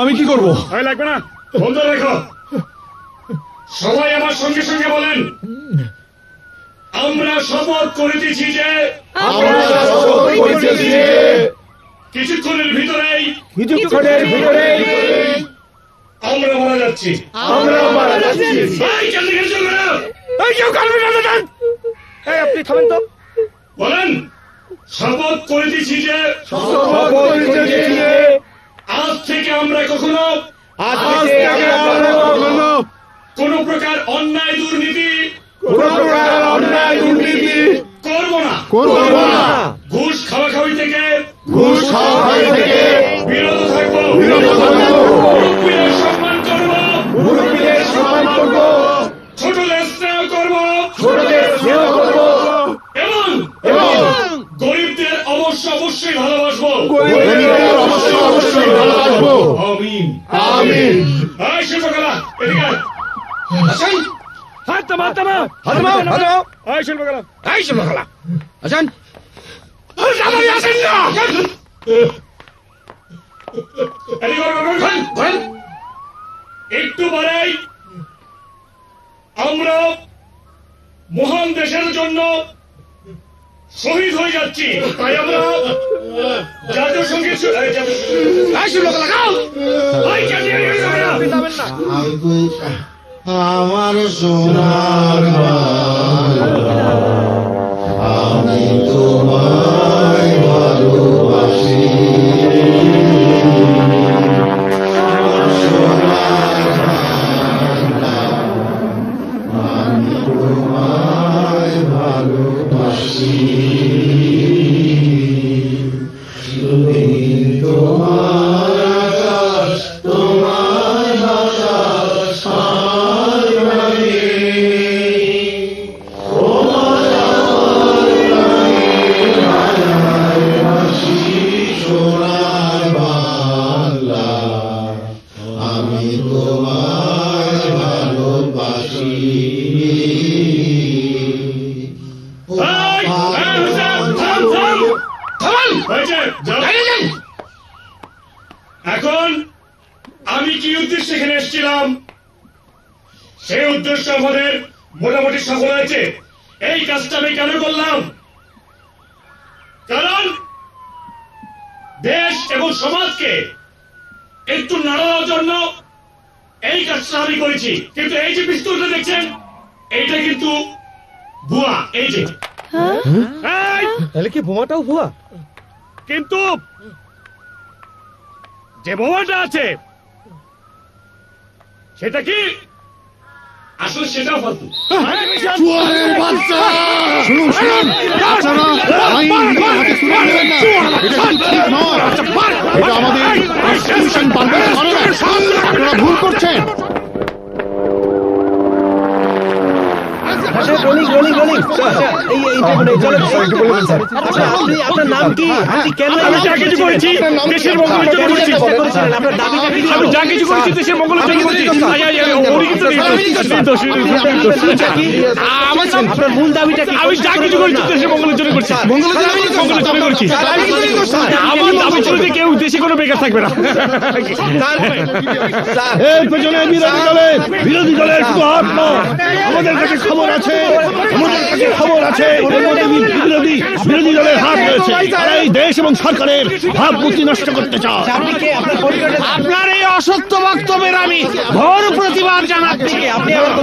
আমি কি করবো? লাগবে না, বন্ধ রেখো। সবাই আমার সঙ্গে সঙ্গে বলেন, আমরা শপথ করিতেছি যে কিছুক্ষণের ভিতরেই আমরা মারা যাচ্ছি। আপনি থামেন তো, বলেন শপথ করিতেছি যে আজ থেকে আমরা কখনো কোন প্রকার অন্যায় দুর্নীতি করবো না, ঘুষ খাওয়াখাওয়ি থেকে বিরত থাকবো, মুরব্বীদের সম্মান করবো, ছোটদের স্নেহ করবো এবং গরিবদের অবশ্য অবশ্যই ভালোবাসবো। আমিন আমিন। এই শিল্পকলা আসেন, হাত থামাও, থামাও, হাত থামাও, হাত থামাও। এই শিল্পকলা, এই শিল্পকলা আসেন, সবাই আসেন না। একটু পরেই আমরা মহান দেশের জন্য শহীদ হয়ে যাচ্ছি, তাই আমরা জাতীয় সঙ্গীত আমার সোনার আমি তোমায় ভালোবাসি। এখন আমি কি উদ্দেশ্যে এখানে এসেছিলাম সেই উদ্দেশ্য আমাদের মোটামুটি সফল হয়েছে। এই কাজটা আমি কেন করলাম? কারণ দেশ এবং সমাজকে एक तो नड़ार জন্য এই কাজটা আমি করেছি কিন্তু এই যে পিস্তলটা দেখছেন এইটা কিন্তু ভুয়া এই যে হ্যাঁ এই তাহলে কি বোমাটাও ভুয়া কিন্তু যে বোমাটা আছে সেটা কি আসলে সেটা ফালতু চোরের বাচ্চা শুনুন শুনুন যারা আইন হাতে তুলে নেবেন না এটা ঠিক নয় এটা আমাদের কনস্টিটিউশন পারমিট করে না আপনারা ভুল করছেন আচ্ছা বলি বলি বলি এই এই চলে চলে আচ্ছা আপনি আপনার নাম কি আপনি কেন আমি যা কিছু করেছি দেশের মঙ্গলের জন্য করেছি আপনার দাবি আমি যা কিছু করেছি দেশের মঙ্গলের জন্য করেছি ওই কিন্তু আমার আপনার মূল দাবিটা কি আমি যা কিছু করেছি দেশের মঙ্গলের জন্য করেছি মঙ্গলের জন্য মঙ্গলের জন্য করেছি আমার দাবি ছিল যে কেউ দেশে কোনো বেকার থাকবে না স্যার এই পেছনে বিরোধী দলের বিরোধী দলের একটু হাত না আমাদের কাছে খবর আছে আমাদের কাছে খবর আছে বিরোধী বিরোধী দলের হাত রয়েছে আর এই দেশ এবং সরকারের ভাবমূর্তি নষ্ট করতে চাও আপনার এই অসত্য বক্তব্যের আমি ঘোর প্রতিবাদ জানাচ্ছি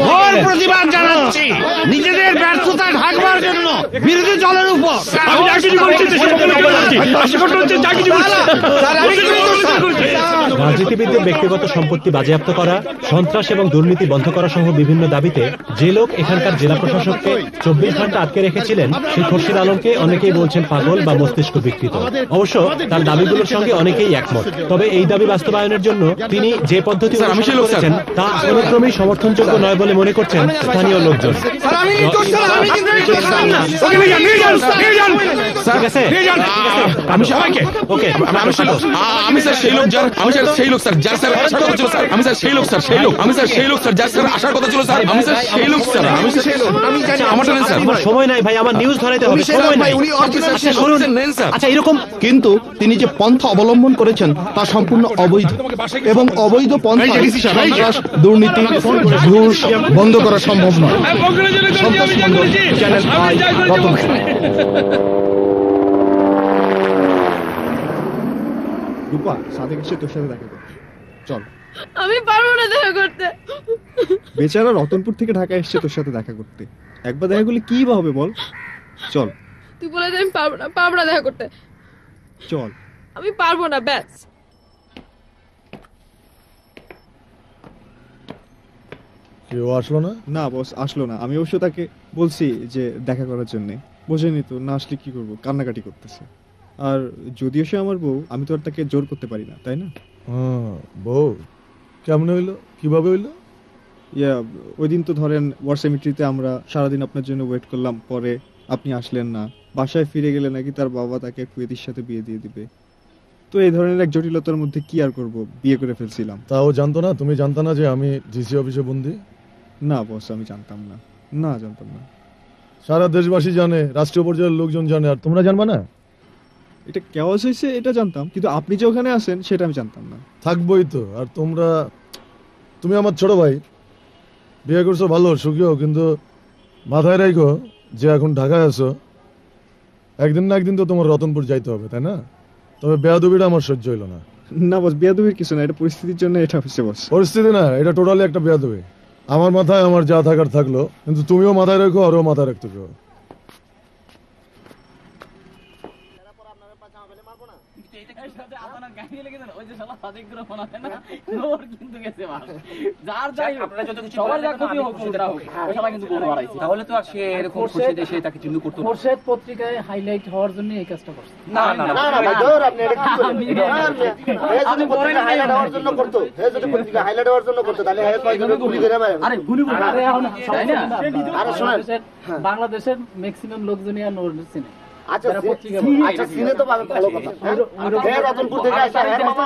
ঘোর প্রতিবাদ জানাচ্ছি নিজেদের ব্যর্থতা ঢাকবার জন্য বিরোধী দলের উপর আমি যা কিছু করছি রাজনীতিবিদদের ব্যক্তিগত সম্পত্তি বাজেয়াপ্ত করা সন্ত্রাস এবং দুর্নীতি বন্ধ করা সহ বিভিন্ন দাবিতে যে লোক এখানকার জেলা প্রশাসককে চব্বিশ ঘন্টা আটকে রেখেছিলেন সেই খোরশেদ আলমকে অনেকেই বলছেন পাগল বা মস্তিষ্ক বিকৃত অবশ্য তার দাবিগুলোর সঙ্গে অনেকেই একমত তবে এই দাবি বাস্তবায়নের জন্য তিনি যে পদ্ধতি অনুসরণ করেছেন তা কোনোক্রমেই সমর্থনযোগ্য নয় বলে মনে করছেন স্থানীয় লোকজন আমি সবাইকে ওকে আমি স্যার আমি স্যার সেই লোক যার আমি স্যার সেই লোক স্যার যার স্যার আসার কথা ছিল স্যার আমি স্যার সেই লোক স্যার সেই লোক আমি স্যার সেই লোক স্যার যার স্যার আসার কথা ছিল স্যার আমি স্যার সেই লোক স্যার আমি স্যার সেই লোক আমি জানি আমারটা নেন স্যার সময় নাই ভাই আমার নিউজ ধরাইতে হবে সময় নাই উনি অফিসার শুনুন নেন স্যার আচ্ছা এরকম কিন্তু তিনি যে পন্থা অবলম্বন করেছেন তা সম্পূর্ণ অবৈধ এবং অবৈধ পন্থা দুর্নীতি ঘুষ বন্ধ করা সম্ভব নয় সন্তোষ মণ্ডল চ্যানেল আই রতন রূপা সাথে গেছে তোর সাথে দেখা করতে চল আমি পারবো না দেখা করতে বেচারা রতনপুর থেকে ঢাকা এসেছে তোর সাথে দেখা করতে একবার দেখা করলে কি বা হবে বল চল তুই বলে যে আমি পারবো না পারবো না দেখা করতে চল আমি পারবো না ব্যাস কেউ আসলো না না বস আসলো না আমি অবশ্য তাকে বলছি যে দেখা করার জন্যে বোঝেনি তো না আসলে কি করবো কান্নাকাটি করতেছে আর যদিও সে আমার বউ আমি তো আর তাকে জোর করতে পারি না তাই না বউ কেমন হইলো কিভাবে হইলো ইয়া ওই দিন তো ধরেন ওয়ার সেমিট্রিতে আমরা সারাদিন আপনার জন্য ওয়েট করলাম পরে আপনি আসলেন না বাসায় ফিরে গেলে নাকি তার বাবা তাকে কুয়েতির সাথে বিয়ে দিয়ে দিবে তো এই ধরনের এক জটিলতার মধ্যে কি আর করব বিয়ে করে ফেলছিলাম তাও জানতো না তুমি জানতা না যে আমি ডিসি অফিসে বন্দী না বস আমি জানতাম না না জানতাম না সারা দেশবাসী জানে রাষ্ট্রীয় পর্যায়ের লোকজন জানে আর তোমরা জানবা না এটা কেওয়াস হয়েছে এটা জানতাম কিন্তু আপনি যে ওখানে আসেন সেটা আমি জানতাম না থাকবোই তো আর তোমরা তুমি আমার ছোট ভাই বিয়ে করছো ভালো সুখী হও কিন্তু মাথায় রাখো যে এখন ঢাকায় আছো একদিন না একদিন তো তোমার রতনপুর যাইতে হবে তাই না তবে বেয়াদবিটা আমার সহ্য হইল না না বস বেয়াদবির কিছু না এটা পরিস্থিতির জন্য এটা হচ্ছে বস পরিস্থিতি না এটা টোটালি একটা বেয়াদবি আমার মাথায় আমার যা থাকার থাকলো কিন্তু তুমিও মাথায় রাখো আরও মাথায় রাখতে পারো বাংলাদেশের ম্যাক্সিমাম লোকজনই আর নর্মাল চিনে আচ্ছা আচ্ছা সিনে তো ভালো কথা আরে হে রতনপুর থেকে আসা হে মামা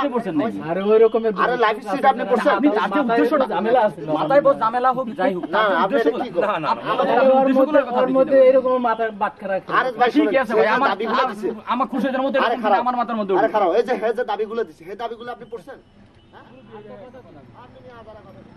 আরে ওই রকমের আরে লাইভ সিট আপনি করছেন আপনি তাতে উদ্দেশ্যটা ঝামেলা আছে মাথায় বড় ঝামেলা হোক যাই হোক না আপনি কি না না আমাদের উদ্দেশ্যগুলোর কথার মধ্যে এরকম মাথার বাটকা রাখছে আরে ভাই ঠিক আছে ভাই আমার আমার খুশিদের মধ্যে আমার মাথার মধ্যে আরে খারাপ এই যে হে যে দাবিগুলো দিছে হে দাবিগুলো আপনি পড়ছেন হ্যাঁ আপনি আদারা কথা